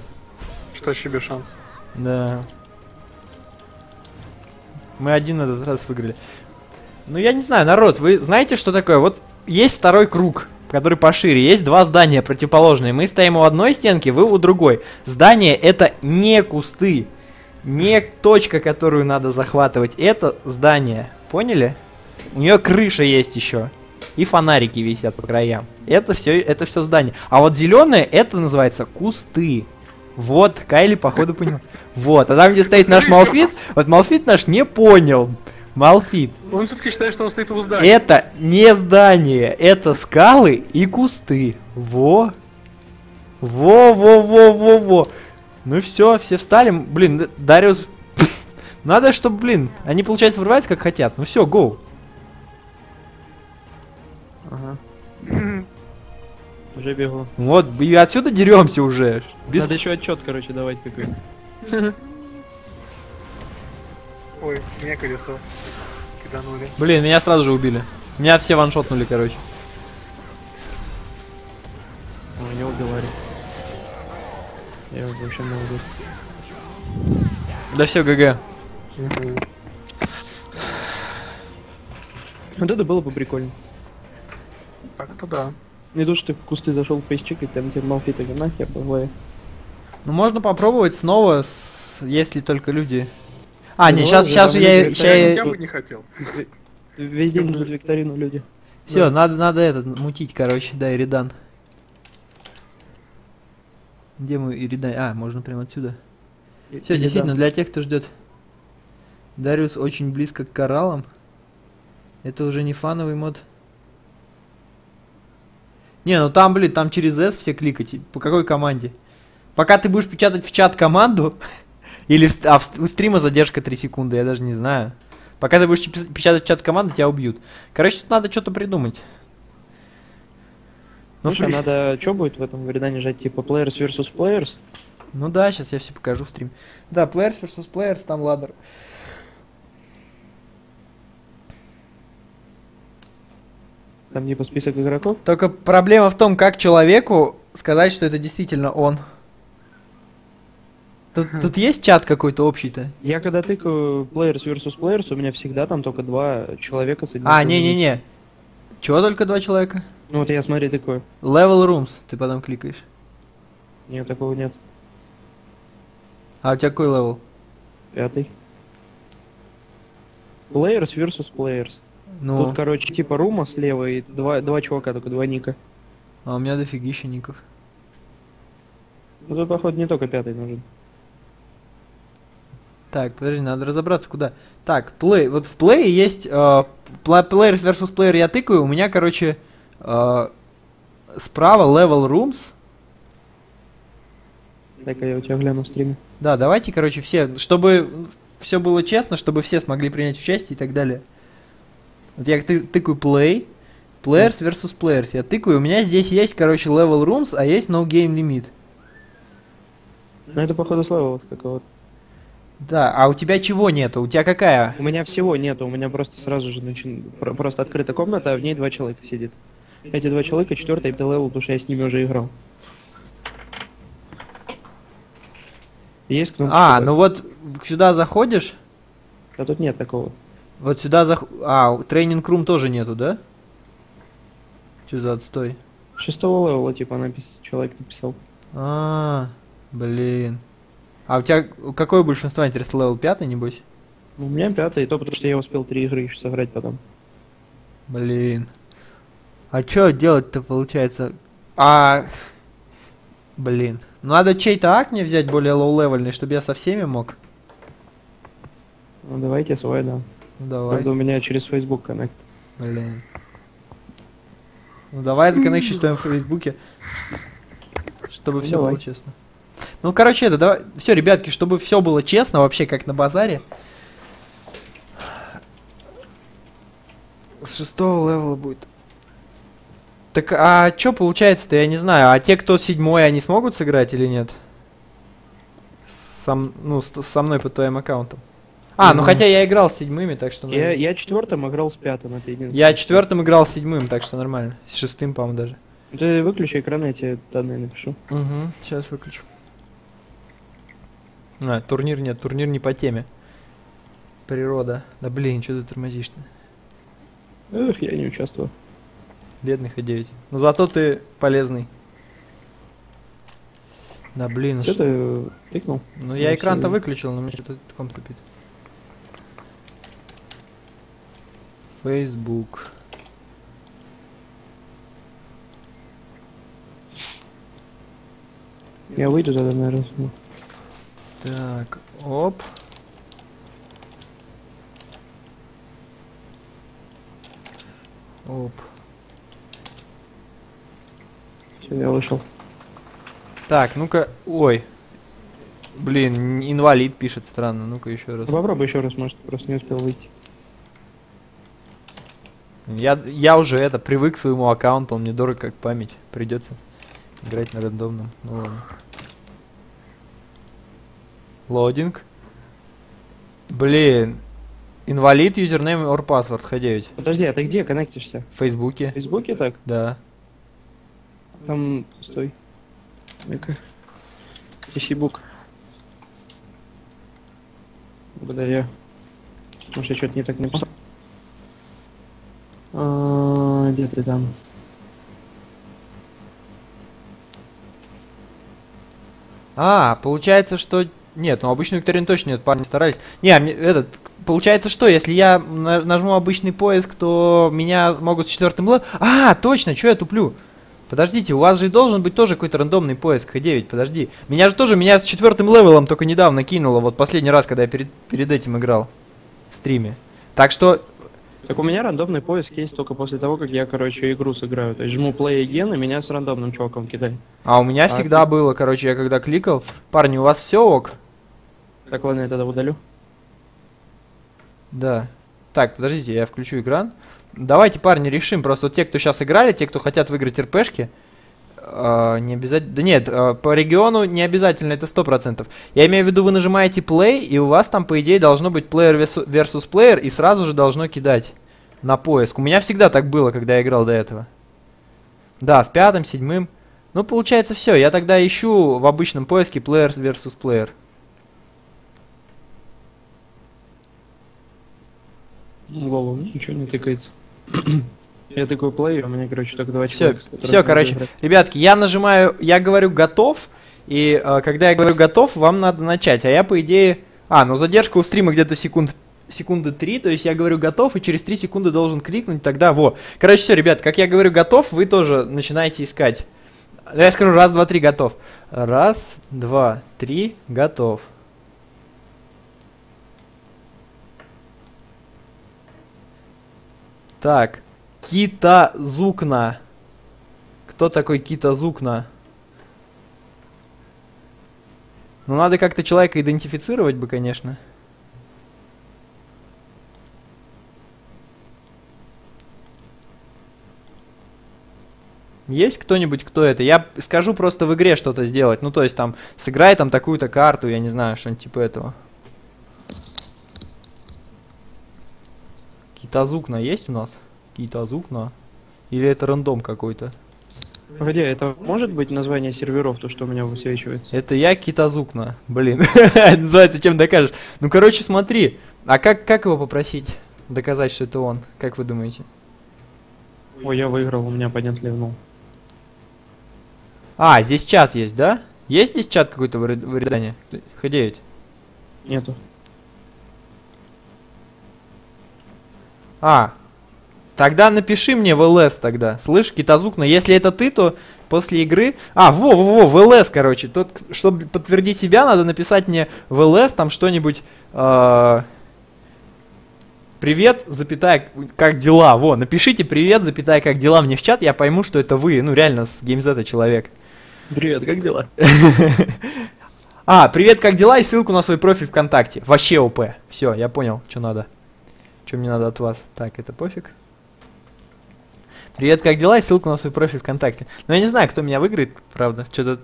Что себе шанс? Да. Мы один на этот раз выиграли. Ну я не знаю, народ, вы знаете, что такое? Вот есть второй круг, который пошире. Есть два здания противоположные. Мы стоим у одной стенки, вы у другой. Здание — это не кусты. Не точка, которую надо захватывать. Это здание. Поняли? У нее крыша есть еще. И фонарики висят по краям. Это все, это все здание. А вот зеленое, это называется кусты. Вот, Кайли, походу, понял. Вот, а там, где стоит наш Малфит, вот Малфит наш не понял. Малфит. Он все-таки считает, что он стоит у здания. Это не здание, это скалы и кусты. Во. Во-во-во-во-во. Ну все, все встали. Блин, Дариус... Надо, чтобы, блин, они, получается, врываются, как хотят. Ну все, гоу. Ага. Уже бегу. Вот, и отсюда деремся уже. Без... Надо еще отчет, короче, давать какой-то. Ой, меня колесо киданули. Блин, меня сразу же убили. Меня все ваншотнули, короче. Ой, не уговорил. Я вообще не могу. Да все, ГГ. Вот это было бы прикольно. Так-то да. Не то, что ты в кусты зашел фейсчик, и там тебе Малфит и нахер бывает. Ну можно попробовать снова, с... если только люди. А, ну, нет, сейчас, сейчас же я... Я, я бы не хотел. Весь день будут викторину люди. Все, да. надо, надо этот, мутить, короче, да, Иридан. Где мы Иридан? А, можно прямо отсюда. И все, Иридан. Действительно, для тех, кто ждет. Дариус очень близко к кораллам. Это уже не фановый мод. Не, ну там, блин, там через Эз все кликать. По какой команде? Пока ты будешь печатать в чат команду, или в, а в, у стрима задержка три секунды, я даже не знаю. Пока ты будешь печатать в чат команды, тебя убьют. Короче, тут надо что-то придумать. Ну, слушай, при... надо, что будет в этом варианте жать, типа players versus players? Ну да, сейчас я все покажу в стриме. Да, players versus players, там ладер. Там типа список игроков. Только проблема в том, как человеку сказать, что это действительно он. Тут, хм. Тут есть чат какой-то общий-то? Я когда тыкаю players versus players, у меня всегда там только два человека с одним. А, не-не-не. Чего только два человека? Ну вот я смотри такой. Level rooms, ты потом кликаешь. Нет, такого нет. А у тебя какой левел? Пятый. Players versus players. Ну. Тут, короче, типа рума слева и два, два чувака, только два ника. А у меня дофигища ников. Ну тут, походу, не только пятый нужен. Так, подожди, надо разобраться, куда. Так, play. Вот в play есть э, players versus player, я тыкаю. У меня, короче, э, справа level rooms. Дай-ка я у тебя гляну в стриме. Да, давайте, короче, все, чтобы все было честно, чтобы все смогли принять участие и так далее. Вот я ты, тыкаю play, players versus players, я тыкаю, у меня здесь есть, короче, level rooms, а есть no game limit. Ну это походу слава какого-то. Да, а у тебя чего нету? У тебя какая? У меня всего нету, у меня просто сразу же начин... просто открыта комната, а в ней два человека сидит. Эти два человека, четвертый это level, потому что я с ними уже играл. Есть кнопка. А, ну вот сюда заходишь? А тут нет такого. Вот сюда за... А, тренинг-рум тоже нету, да? Че за отстой? Шестого левела, типа, напис... человек написал. А, -а, -а блин. А у тебя какое большинство интересно, левел пятый, небось? У меня пятый, и то, потому что я успел три игры еще сыграть потом. Блин. А чё делать-то, получается? А... Блин. Надо чей-то ак мне взять более лоу-левельный, чтобы я со всеми мог. Ну давайте свой, да. Давай. Правда, у меня через Facebook коннект. Блин. Ну давай законнекчись в твоем фейсбуке. Чтобы ну, все давай. Было честно. Ну короче, это давай. Все, ребятки, чтобы все было честно, вообще как на базаре. С шестого левела будет. Так, а что получается-то, я не знаю. А те, кто седьмой, они смогут сыграть или нет? Сам, ну, с, со мной под твоим аккаунтом. А, mm-hmm. ну хотя я играл с седьмыми, так что... Я, я четвертым играл с пятым, это единственное. Я четвертым играл с седьмым, так что нормально. С шестым, по-моему, даже. Ты выключи экран, я тебе данные напишу. Угу, сейчас выключу. А, турнир нет, турнир не по теме. Природа. Да блин, что ты тормозишь-то? Эх, я не участвую. Бедных и девять. Но зато ты полезный. Да блин, что ты тыкнул? Ну я экран-то выключил, но мне что-то комп тупит. Facebook. Я выйду тогда, наверное. Так, оп. Оп. Все, я вышел. Так, ну-ка, ой. Блин, инвалид пишет странно. Ну-ка еще раз. Попробуй еще раз, может, просто не успел выйти. Я, я уже это, привык к своему аккаунту, он мне дорог как память. Придется играть на рандомном. Ну ладно. Лодинг. Блин. Инвалид, юзернейм or password, ха девять. Подожди, а ты где коннектишься? В Фейсбуке. В Фейсбуке так? Да. Там, стой. Ну-ка. Фейсбук. Благодаря. Может, я что-то не так написал. А, где ты там? А, получается, что... Нет, ну обычную викторину точно нет, парни старались. Не, этот... Получается, что если я нажму обычный поиск, то меня могут с четвертым левелом... А, точно, что я туплю? Подождите, у вас же должен быть тоже какой-то рандомный поиск, ха девять, подожди. Меня же тоже, меня с четвертым левелом только недавно кинуло, вот последний раз, когда я перед, перед этим играл в стриме. Так что... Так у меня рандомный поиск есть только после того, как я, короче, игру сыграю. То есть жму play again, и меня с рандомным чуваком кидали. А у меня а всегда ты... было, короче, я когда кликал... Парни, у вас все ок? Так, ладно, я тогда удалю. Да. Так, подождите, я включу экран. Давайте, парни, решим. Просто вот те, кто сейчас играли, те, кто хотят выиграть РПшки, э, не обязательно... Да нет, э, по региону не обязательно, это сто процентов. Я имею в виду, вы нажимаете play, и у вас там, по идее, должно быть player versus player, и сразу же должно кидать на поиск. У меня всегда так было, когда я играл до этого. Да, с пятым, седьмым. Ну, получается, все. Я тогда ищу в обычном поиске player versus player. Лол, у меня ничего не тыкается. Я такой плей, у меня, короче, только два человека. Все, короче, играть. Ребятки, я нажимаю, я говорю готов, и э, когда я говорю готов, вам надо начать. А я, по идее... А, ну задержка у стрима где-то секунд... секунды три, то есть я говорю готов, и через три секунды должен кликнуть, тогда во. Короче, все, ребят, как я говорю готов, вы тоже начинаете искать. Я скажу раз, два, три, готов. Раз, два, три, готов. Так, Кита Зукна. Кто такой Кита Зукна? Ну, надо как-то человека идентифицировать бы, конечно. Есть кто-нибудь, кто это? Я скажу просто в игре что-то сделать. Ну, то есть там, сыграй там такую-то карту, я не знаю, что-нибудь типа этого. Кита Зукна есть у нас? Кита Зукна? Или это рандом какой-то? Погоди, это может быть название серверов, то, что у меня высвечивается? Это я Кита Зукна. Блин, называется, чем докажешь. Ну, короче, смотри. А как, как его попросить доказать, что это он? Как вы думаете? Ой, я выиграл, у меня оппонент ливнул. А, здесь чат есть, да? Есть здесь чат какой-то в Иридане? ха девять? Нету. А, Тогда напиши мне в ЛС тогда. Слышь, Кита Зукна, если это ты, то после игры... А, во-во-во, в ЛС, короче. Тут, чтобы подтвердить себя, надо написать мне в ЛС там что-нибудь... Э... Привет, запятая, как дела? Во, напишите привет, запятая, как дела мне в чат, я пойму, что это вы. Ну, реально, с GameZet человек. Привет, как дела? А, привет, как дела? И ссылку на свой профиль ВКонтакте. Вообще ОП. Все, я понял, что надо. Что мне надо от вас. Так, это пофиг. Привет, как дела? И ссылку на свой профиль ВКонтакте. Но я не знаю, кто меня выиграет, правда. Что-то...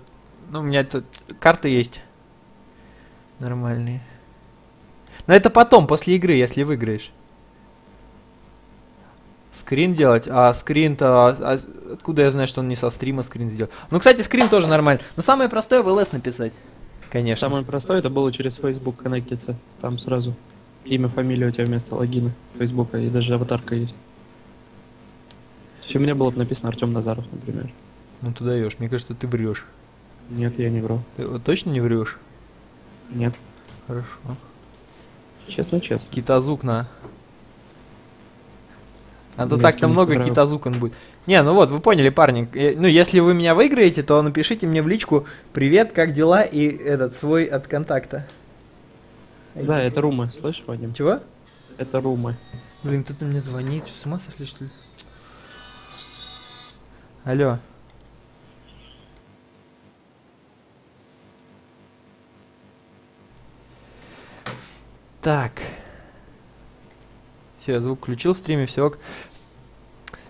Ну, у меня тут карты есть. Нормальные. Но это потом, после игры, если выиграешь. Скрин делать? А скрин-то... А, откуда я знаю, что он не со стрима скрин сделал? Ну, кстати, скрин тоже нормально. Но самое простое в ЛС написать. Конечно. Самое простое это было через Facebook коннектиться. Там сразу имя, фамилия у тебя вместо логина Фейсбука. И даже аватарка есть. Чем мне было бы написано Артем Назаров, например. Ну, ты даешь. Мне кажется, ты врешь. Нет, я не вру. Ты вот, точно не врешь? Нет. Хорошо. Честно, честно. Кита Зукна. А то так-то много Кита Зукон будет. Не, ну вот, вы поняли, парни. Ну, если вы меня выиграете, то напишите мне в личку «Привет, как дела?» и этот свой от контакта. Да, это румы, слышишь, Вадим? Чего? Это румы. Блин, кто-то мне звонит. Что, с ума сошли, что ли? Алло. Так. Все, я звук включил в стриме, все ок.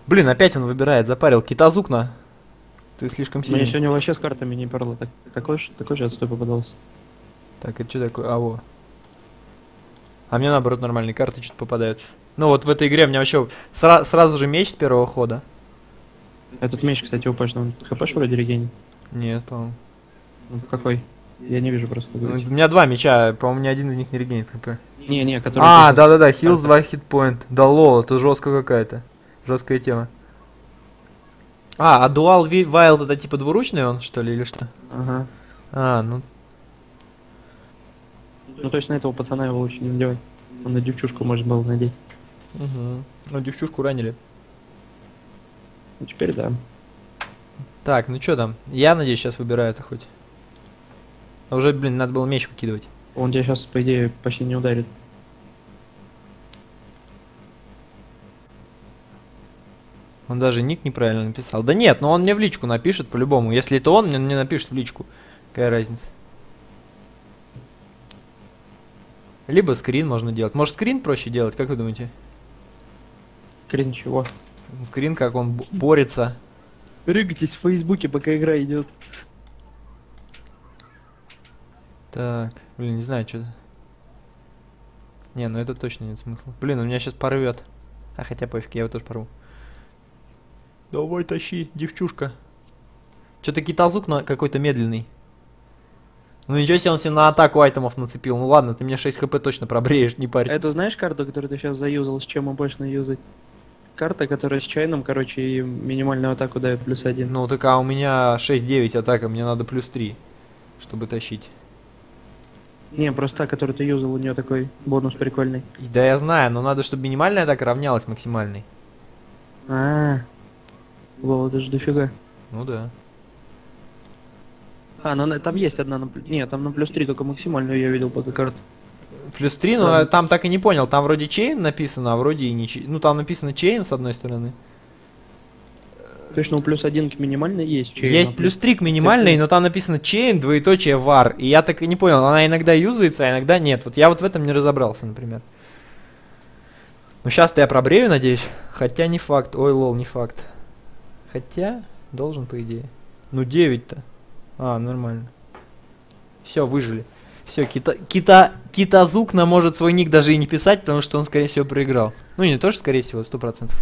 Блин, опять он выбирает, запарил. Кита Зукна. Ты слишком сильный. Мне сегодня вообще с картами не перло. Так, такой, такой же отстой попадался. Так, это что такое? А, во. А мне наоборот нормальные карты что-то попадают. Ну вот в этой игре у меня вообще сра сразу же меч с первого хода. Этот меч, кстати, упашный. Он хпш вроде регенит? Нет, он... Ну, какой? Я не вижу просто. Ну, у меня два меча, по-моему, ни один из них не регенит хп. Не, не, который... А, да-да-да, хилс два хитпоинт. Да лол, это жестко какая-то. Жесткая тема. А, а дуал вайлд это типа двуручный он, что ли, или что? Ага. А, ну... Ну, то есть на этого пацана его лучше не надевать. Он на девчушку может было надеть. Угу. Ну, девчушку ранили. Ну, теперь да. Так, ну что там? Я, надеюсь, сейчас выбираю это хоть. А уже, блин, надо было меч выкидывать. Он тебя сейчас, по идее, почти не ударит. Он даже ник неправильно написал. Да нет, но он мне в личку напишет по-любому. Если это он, мне напишет в личку. Какая разница. Либо скрин можно делать. Может, скрин проще делать, как вы думаете? Скрин чего? Скрин, как он борется. Рыгайтесь в Фейсбуке, пока игра идет. Так, блин, не знаю, что-то. Не, ну это точно нет смысла. Блин, у меня сейчас порвет. А хотя пофиг, я его тоже порву. Давай, тащи, девчушка. Что-то Кита Зукна какой-то медленный. Ну ничего себе, он себе на атаку айтемов нацепил. Ну ладно, ты мне шесть хп точно пробреешь, не парься. Это знаешь карту, которую ты сейчас заюзал, с чем обычно юзать? Карта, которая с чайном, короче, и минимальную атаку дает плюс один. Ну так, а у меня шесть девять атака, мне надо плюс три, чтобы тащить. Не, просто та, которую ты юзал, у нее такой бонус прикольный. Да я знаю, но надо, чтобы минимальная атака равнялась максимальной. А, лол, это же дофига. Ну да. А, ну там есть одна на плюс... Не, там на плюс три только максимальную я видел пока карту. Плюс три, но ну, там так и не понял. Там вроде чейн написано, а вроде и не чейн. Ну там написано чейн с одной стороны. Точно, у плюс один к минимальной есть чейн. Есть плюс три к минимальной, но там написано чейн, двоеточие, вар. И я так и не понял, она иногда юзается, а иногда нет. Вот я вот в этом не разобрался, например. Ну сейчас-то я пробрею, надеюсь. Хотя не факт. Ой, лол, не факт. Хотя, должен, по идее. Ну девять-то. А, нормально. Все, выжили. Все, Кита, Кита, Кита Зукна может свой ник даже и не писать, потому что он, скорее всего, проиграл. Ну, не то, что, скорее всего, сто процентов.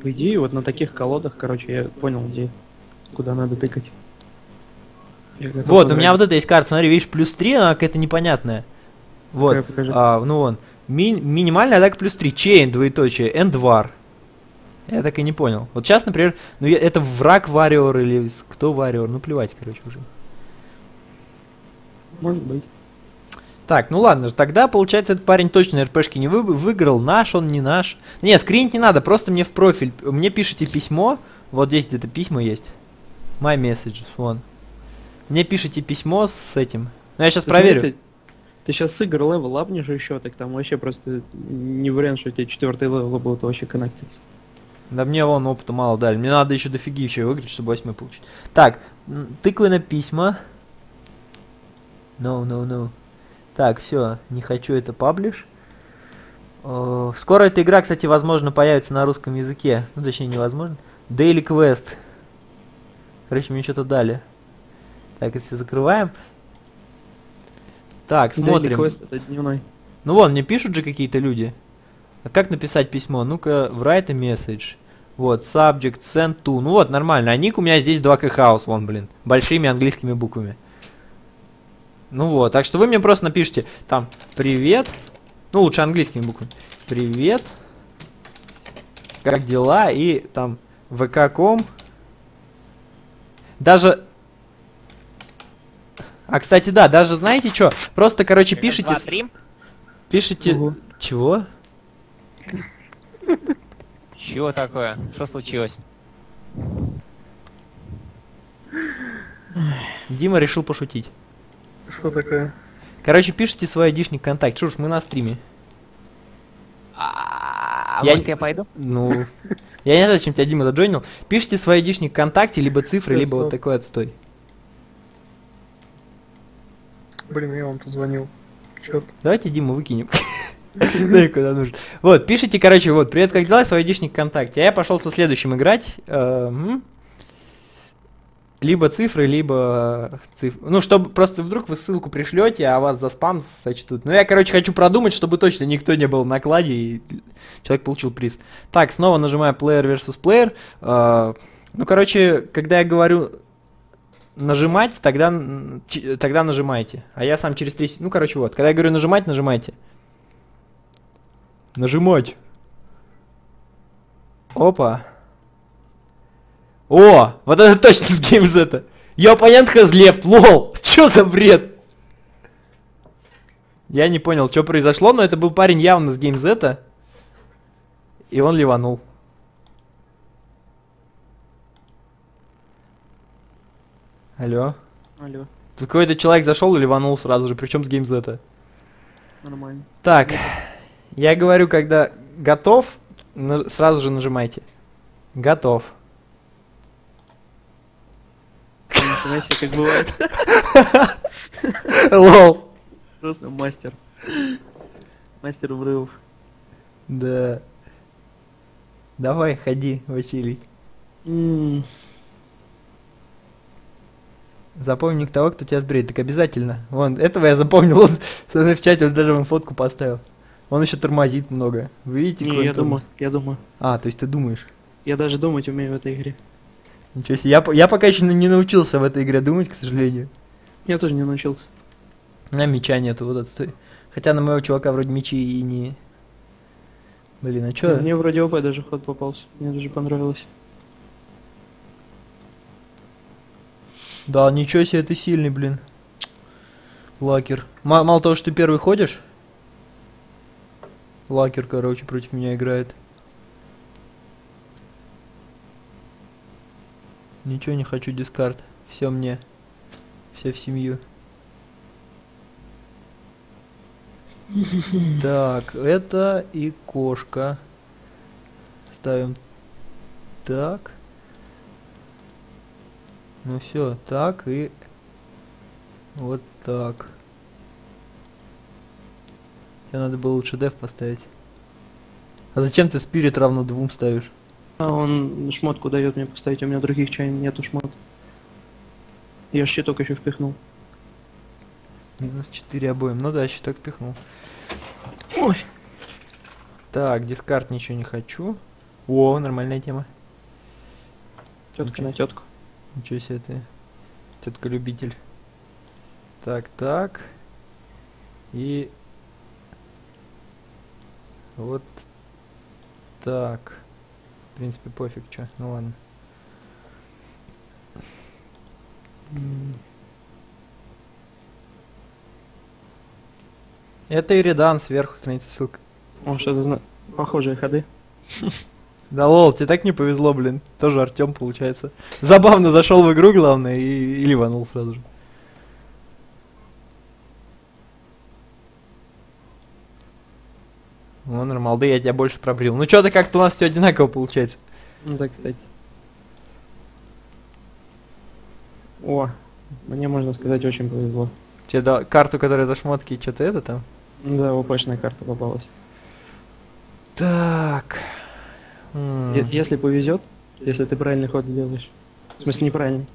По идее, вот на таких колодах, короче, я понял, где, куда надо тыкать. Вот, погнать. У меня вот это есть карта, смотри, видишь, плюс три, она какая-то непонятная. Вот, а, ну вон, ми минимальная атака плюс три, чейн, двоеточие, энд вар. Я так и не понял. Вот сейчас, например, ну я, это враг вариор или кто вариор, ну плевать, короче, уже. Может быть. Так, ну ладно же, тогда, получается, этот парень точно РПшки не вы... выиграл. Наш он, не наш. Не, скринить не надо, просто мне в профиль. Мне пишите письмо. Вот здесь где-то письма есть. My message, вон. Мне пишите письмо с этим. Ну, я сейчас ты проверю. Ты, ты сейчас с игр левел лапнешь еще, так там вообще просто не вариант, что у тебя четвертый левел будет вообще коннектиться. Да мне вон опыта мало дали. Мне надо еще дофиги еще выиграть, чтобы восьмой получить. Так, тыквы на письма. No, no, no. Так, все, не хочу это паблиш. О, скоро эта игра, кстати, возможно, появится на русском языке. Ну, точнее, невозможно. Daily Quest. Короче, мне что-то дали. Так, это все закрываем. Так, смотрим. Daily Quest, это дневной. Ну, вон, мне пишут же какие-то люди. А как написать письмо? Ну-ка, write a message. Вот, subject, send to. Ну вот, нормально. А ник у меня здесь два кей хаус, вон, блин. Большими английскими буквами. Ну вот, так что вы мне просто напишите там «Привет». Ну, лучше английскими буквами. «Привет». «Как дела?» И там «вэ ка точка ком». Даже... А, кстати, да, даже знаете что? Просто, короче, пишите... Пишите... Угу. Чего? Чего такое? Что случилось? Дима решил пошутить. Что такое? Короче, пишите свой айдишник контакт. Чушь, мы на стриме. А я... может, я пойду? Ну, я не знаю, зачем тебя Дима доджойнил. Пишите свой айдишник ВКонтакте, либо цифры, либо вот такой отстой. Блин, я вам тут звонил. Черт. Давайте Диму выкинем. Куда нужно. Вот, пишите, короче, вот, привет, как дела, свой айдишник ВКонтакте. А я пошел со следующим играть. Либо цифры, либо цифры. Ну, чтобы просто вдруг вы ссылку пришлете, а вас за спам сочтут. Ну, я, короче, хочу продумать, чтобы точно никто не был на кладе, и человек получил приз. Так, снова нажимаю player versus player. Uh, ну, короче, когда я говорю нажимать, тогда, тогда нажимайте. А я сам через три... Ну, короче, вот. Когда я говорю нажимать, нажимайте. Нажимать. Опа. О, вот это точно с GameZet. Your opponent has left, лол. Чё за бред? Я не понял, что произошло, но это был парень явно с GameZet. И он ливанул. Алло. Алло. Тут какой-то человек зашел и ливанул сразу же, причем с GameZet. Нормально. Так, я говорю, когда готов, сразу же нажимайте. Готов. Знаете, как бывает. Лол. Просто мастер. Мастер врывов. Да. Давай, ходи, Василий. Mm. Запомни того, кто тебя сбреет. Так обязательно. Вон, этого я запомнил. Он в чате он даже вон фотку поставил. Он еще тормозит много. Вы видите, Не, я думаю, я думаю. А, то есть ты думаешь? Я даже думать умею в этой игре. Ничего себе, я, я пока еще не научился в этой игре думать, к сожалению. Я тоже не научился. У меня меча нету, вот отстой. Хотя на моего чувака вроде мечи и не... Блин, а чё? Мне вроде оба даже ход попался, мне даже понравилось. Да, ничего себе, ты сильный, блин. Лакер. М- мало того, что ты первый ходишь. Лакер, короче, против меня играет. Ничего не хочу, дискард. Все мне. Все в семью. Так, это и кошка. Ставим. Так. Ну все, так и... Вот так. Тебе надо было лучше деф поставить. А зачем ты спирит равно двум ставишь? А он шмотку дает мне поставить, у меня других чай нету шмот. Я щиток еще впихнул. Минус четыре обоим. Ну да, щиток впихнул. Ой. Так, дискард ничего не хочу. О, нормальная тема. Тетка на тетку. Ничего себе ты. Тетка-любитель. Так, так. И... Вот так. В принципе, пофиг, чё. Ну ладно. Это Иридан, сверху страница ссылка. Он что-то знает. Похожие ходы. Да лол, тебе так не повезло, блин. Тоже Артем получается. Забавно зашел в игру, главное, и, и ливанул сразу же. Ну, нормалды, я тебя больше пробрил. Ну что-то как-то у нас все одинаково получается. Ну да, кстати. О, мне можно сказать, очень повезло. Тебе да, карту, которая за шмотки, что-то это там? Да, упачная карта попалась. Так. Е если повезет, если ты правильный ход делаешь. В смысле, неправильный.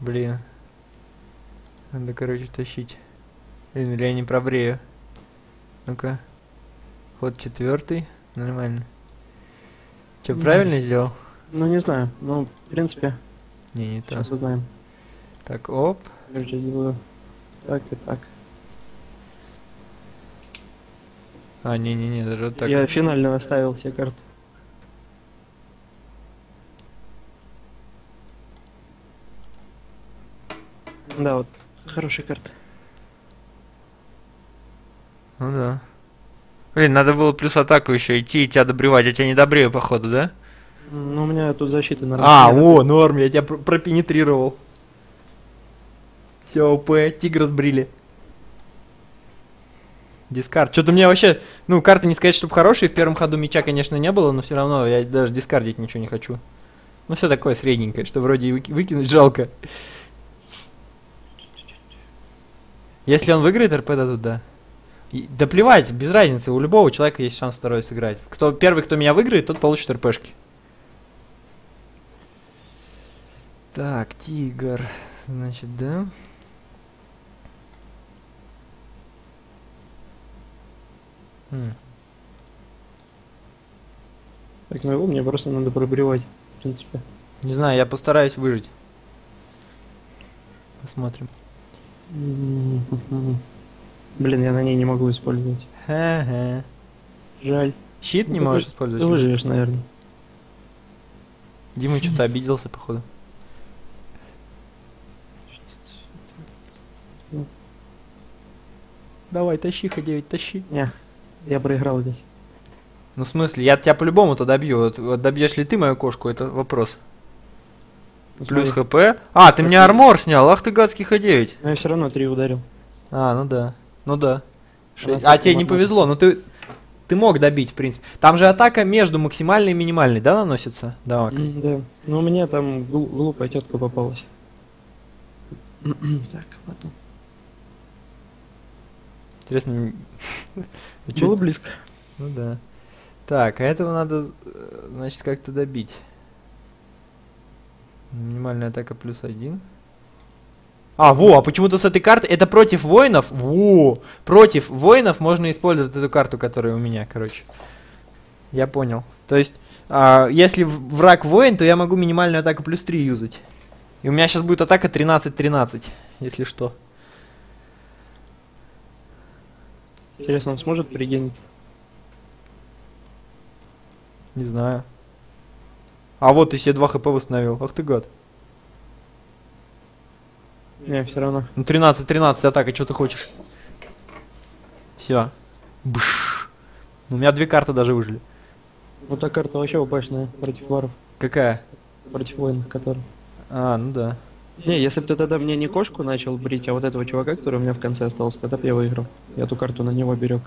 Блин. Надо, короче, тащить. Блин, или я не пробрею. Ну-ка. Ход четвертый. Нормально. Че, правильно сделал? Ну, не знаю. Ну, в принципе. Не, не так. Сейчас узнаем. Так, оп. Короче, делаю так и так. А, не-не-не, даже вот так. Я финально оставил все карты. Да, вот, хорошая карта. Ну да. Блин, надо было плюс атаку еще идти и тебя добривать. Я тебя не добрею, походу, да? Ну, у меня тут защита нормальная. А, о, норм, я тебя пр пропенетрировал. Все, ОП, тигра сбрили. Дискард. Что-то у меня вообще, ну, карты не сказать, чтобы хорошие. В первом ходу мяча, конечно, не было, но все равно я даже дискардить ничего не хочу. Ну, все такое средненькое, что вроде и выки выкинуть жалко. Если он выиграет РП, дадут, да. И, да плевать, без разницы, у любого человека есть шанс второй сыграть. Кто первый, кто меня выиграет, тот получит РПшки. Так, тигр, значит, да. Mm. Так, ну его мне просто надо пробревать, в принципе. Не знаю, я постараюсь выжить. Посмотрим. Mm-hmm. Блин, я на ней не могу использовать. Ага. Жаль. Щит не ну, можешь ты, использовать? Ты выживешь, наверное. Дима что-то обиделся, походу. Давай, тащи, ха девять, тащи. Не. Я проиграл здесь. Ну в смысле, я тебя по-любому-то добью. Вот, вот добьешь ли ты мою кошку, это вопрос. Плюс ХП. А, ты мне армор снял, ах ты гадский ха девять. Но я все равно три ударил. А, ну да. Ну да. шесть. А тебе не повезло, но ты. Ты мог добить, в принципе. Там же атака между максимальной и минимальной, да, наносится? Да. Mm, да. Ну у меня там гл глупая тетка попалась. Так, ладно. Интересно. Было близко. Ну да. Так, а этого надо, значит, как-то добить. Минимальная атака плюс один. А, во, а почему-то с этой карты... Это против воинов? Во! Против воинов можно использовать эту карту, которая у меня, короче. Я понял. То есть, а, если враг воин, то я могу минимальную атаку плюс три юзать. И у меня сейчас будет атака тринадцать тринадцать, если что. Интересно, он сможет перегениться? Не знаю. А вот ты себе два хп восстановил. Ах ты гад. Не, все равно. Ну тринадцать тринадцать атака, что ты хочешь? Все. Бш. У меня две карты даже выжили. Вот та карта вообще упачная против варов. Какая? Против воинов, которая. А, ну да. Не, если бы ты тогда мне не кошку начал брить, а вот этого чувака, который у меня в конце остался, тогда бы я выиграл. Я ту карту на него берег.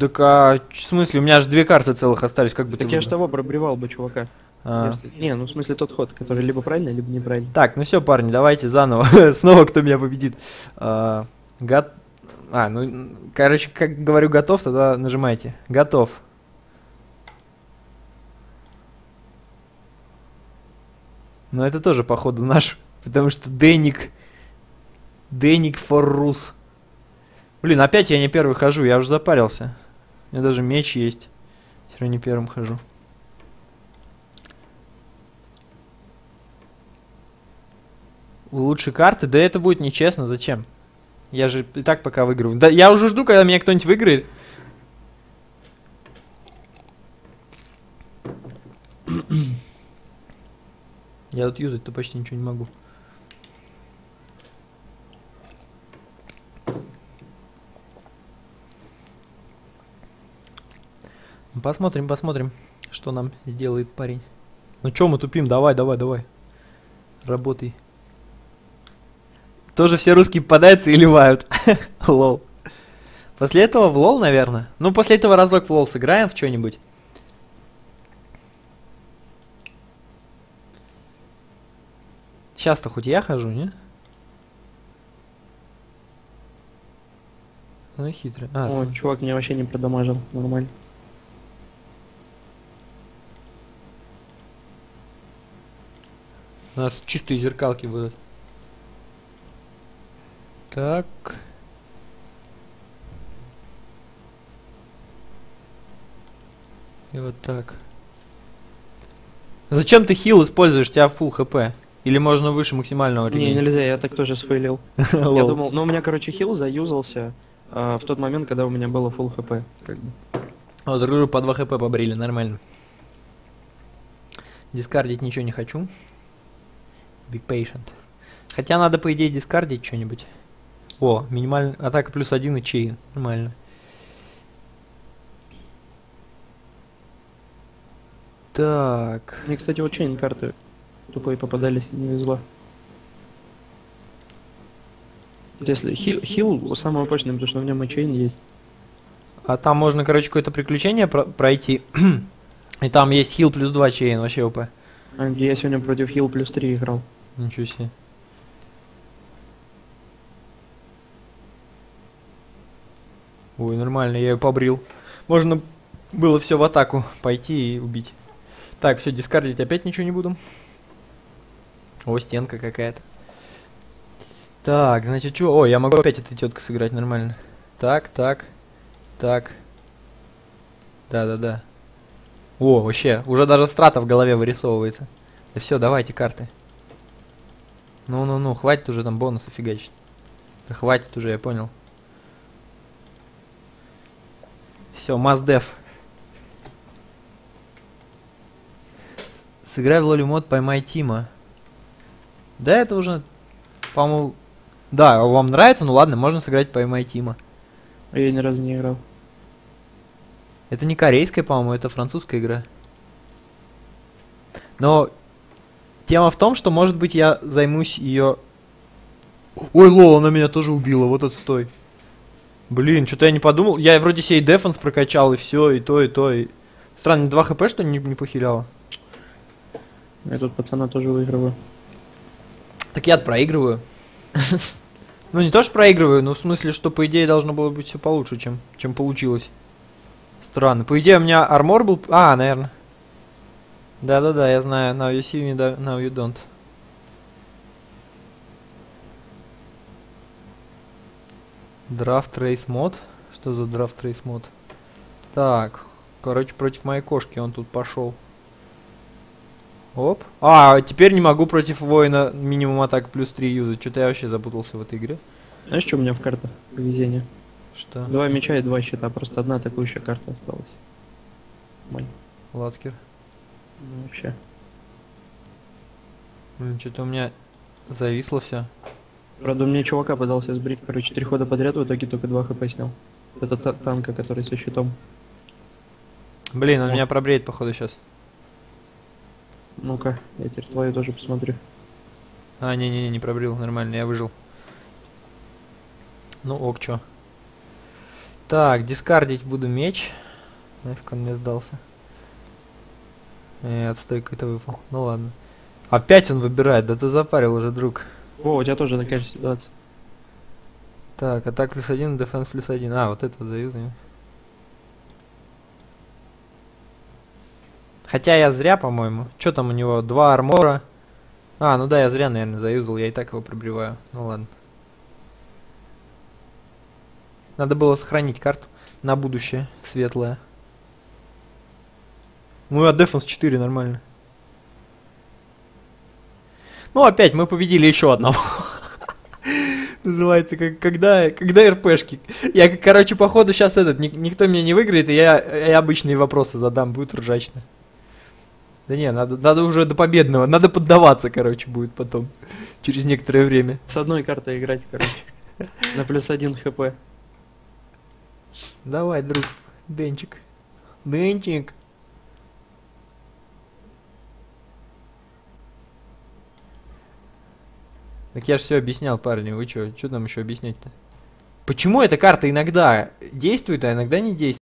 Так а в смысле, у меня аж две карты целых остались, как бы так ты. Так я же того пробревал бы чувака. А. Не, ну в смысле тот ход, который либо правильно, либо неправильно. Так, ну все, парни, давайте заново. Снова кто меня победит. А, гот... а, ну, короче, как говорю готов, тогда нажимайте. Готов. Но это тоже, походу, наш. Потому что Деник. Деник for Rus. Блин, опять я не первый хожу, я уже запарился. У меня даже меч есть. Все равно не первым хожу. Лучше карты? Да это будет нечестно, зачем? Я же и так пока выиграю. Да я уже жду, когда меня кто-нибудь выиграет. Я тут юзать-то почти ничего не могу. Посмотрим, посмотрим, что нам сделает парень. Ну чё мы тупим? Давай, давай, давай. Работай. Тоже все русские попадаются и ливают. Лол. После этого в лол, наверное. Ну, после этого разок в лол сыграем в что-нибудь. Часто хоть я хожу, не? Ну, хитрый. А, О, ты... чувак меня вообще не продамажил. Нормально. У нас чистые зеркалки будут. Так... И вот так. Зачем ты хил используешь? У тебя фулл хп. Или можно выше максимального регена? Не, нельзя, я так тоже сфейлил. Я думал, но у меня, короче, хил заюзался э, в тот момент, когда у меня было фулл хп. Как бы. О, друг по два хп побрили, нормально. Дискардить ничего не хочу. Be patient. Хотя надо, по идее, дискардить что-нибудь. О, минимальная атака плюс один и чейн. Нормально. Так. Мне, кстати, вот чейн карты тупые попадались, не везло. Если хил, хил самый опасный, потому что в нем и чейн есть. А там можно, короче, какое-то приключение про пройти. И там есть хил плюс два чейн, вообще ОП. А, я сегодня против хил плюс три играл. Ничего себе. Ой, нормально, я ее побрил. Можно было все в атаку пойти и убить. Так, все, дискардить опять ничего не буду. О, стенка какая-то. Так, значит, что? О, я могу опять этой теткой сыграть нормально. Так, так, так. Да-да-да. О, вообще, уже даже страта в голове вырисовывается. Да все, давайте карты. Ну-ну-ну, хватит уже там бонусы фигачить. Да хватит уже, я понял. Все, маздев. Сыграй в лоли мод, поймай Тима. Да, это уже, по-моему... Да, вам нравится? Ну ладно, можно сыграть поймай Тима. Я ни разу не играл. Это не корейская, по-моему, это французская игра. Но тема в том, что, может быть, я займусь ее... Ой, лол, она меня тоже убила, вот отстой. Блин, что-то я не подумал. Я вроде себе и дефенс прокачал, и все, и то, и то, и... Странно, два хп, что не, не похиляло? Я тут пацана тоже выигрываю. Так я проигрываю. Ну не то, что проигрываю, но в смысле, что по идее должно было быть все получше, чем, чем получилось. Странно. По идее у меня армор был... А, наверное. Да-да-да, я знаю. Now you see me, now you don't. Draft race mod. Что за draft race mod? Так. Короче, против моей кошки он тут пошел. Оп. А, теперь не могу против воина минимум атак плюс три юзать. Что-то я вообще запутался в этой игре. Знаешь, что у меня в картах? Повезение. Что? Два меча и два щита. Просто одна атакующая карта осталась. Мань. Латкер. Ну, вообще. Блин, что-то у меня зависло все. Правда, мне чувака пытался сбрить, короче, три хода подряд, в итоге только два хп снял. Это та танка, который со щитом. Блин, он О. меня пробреет, походу, сейчас. Ну-ка, я теперь твою тоже посмотрю. А, не-не-не, не пробрил, нормально, я выжил. Ну ок, чё. Так, дискардить буду меч. Нафиг он мне сдался. Э, отстой какой-то выпал, ну ладно. Опять он выбирает, да ты запарил уже, друг. О, у тебя тоже такая же ситуация. Так, атак плюс один, дефенс плюс один. А, вот это вот заюзаем. Хотя я зря, по-моему. Чё там у него? Два армора. А, ну да, я зря, наверное, заюзал. Я и так его пробиваю. Ну ладно. Надо было сохранить карту на будущее. Светлое. Ну, а дефенс четыре нормально. Ну, опять мы победили еще одного. Называется, как, когда, когда РПшки. Я, короче, походу сейчас этот, ник, никто меня не выиграет, и я, я обычные вопросы задам, будет ржачно. Да не, надо, надо уже до победного, надо поддаваться, короче, будет потом, через некоторое время. С одной картой играть, короче, на плюс один хп. Давай, друг, Денчик. Дынчик. Так я же все объяснял, парни. Вы что, что там еще объяснять-то? Почему эта карта иногда действует, а иногда не действует?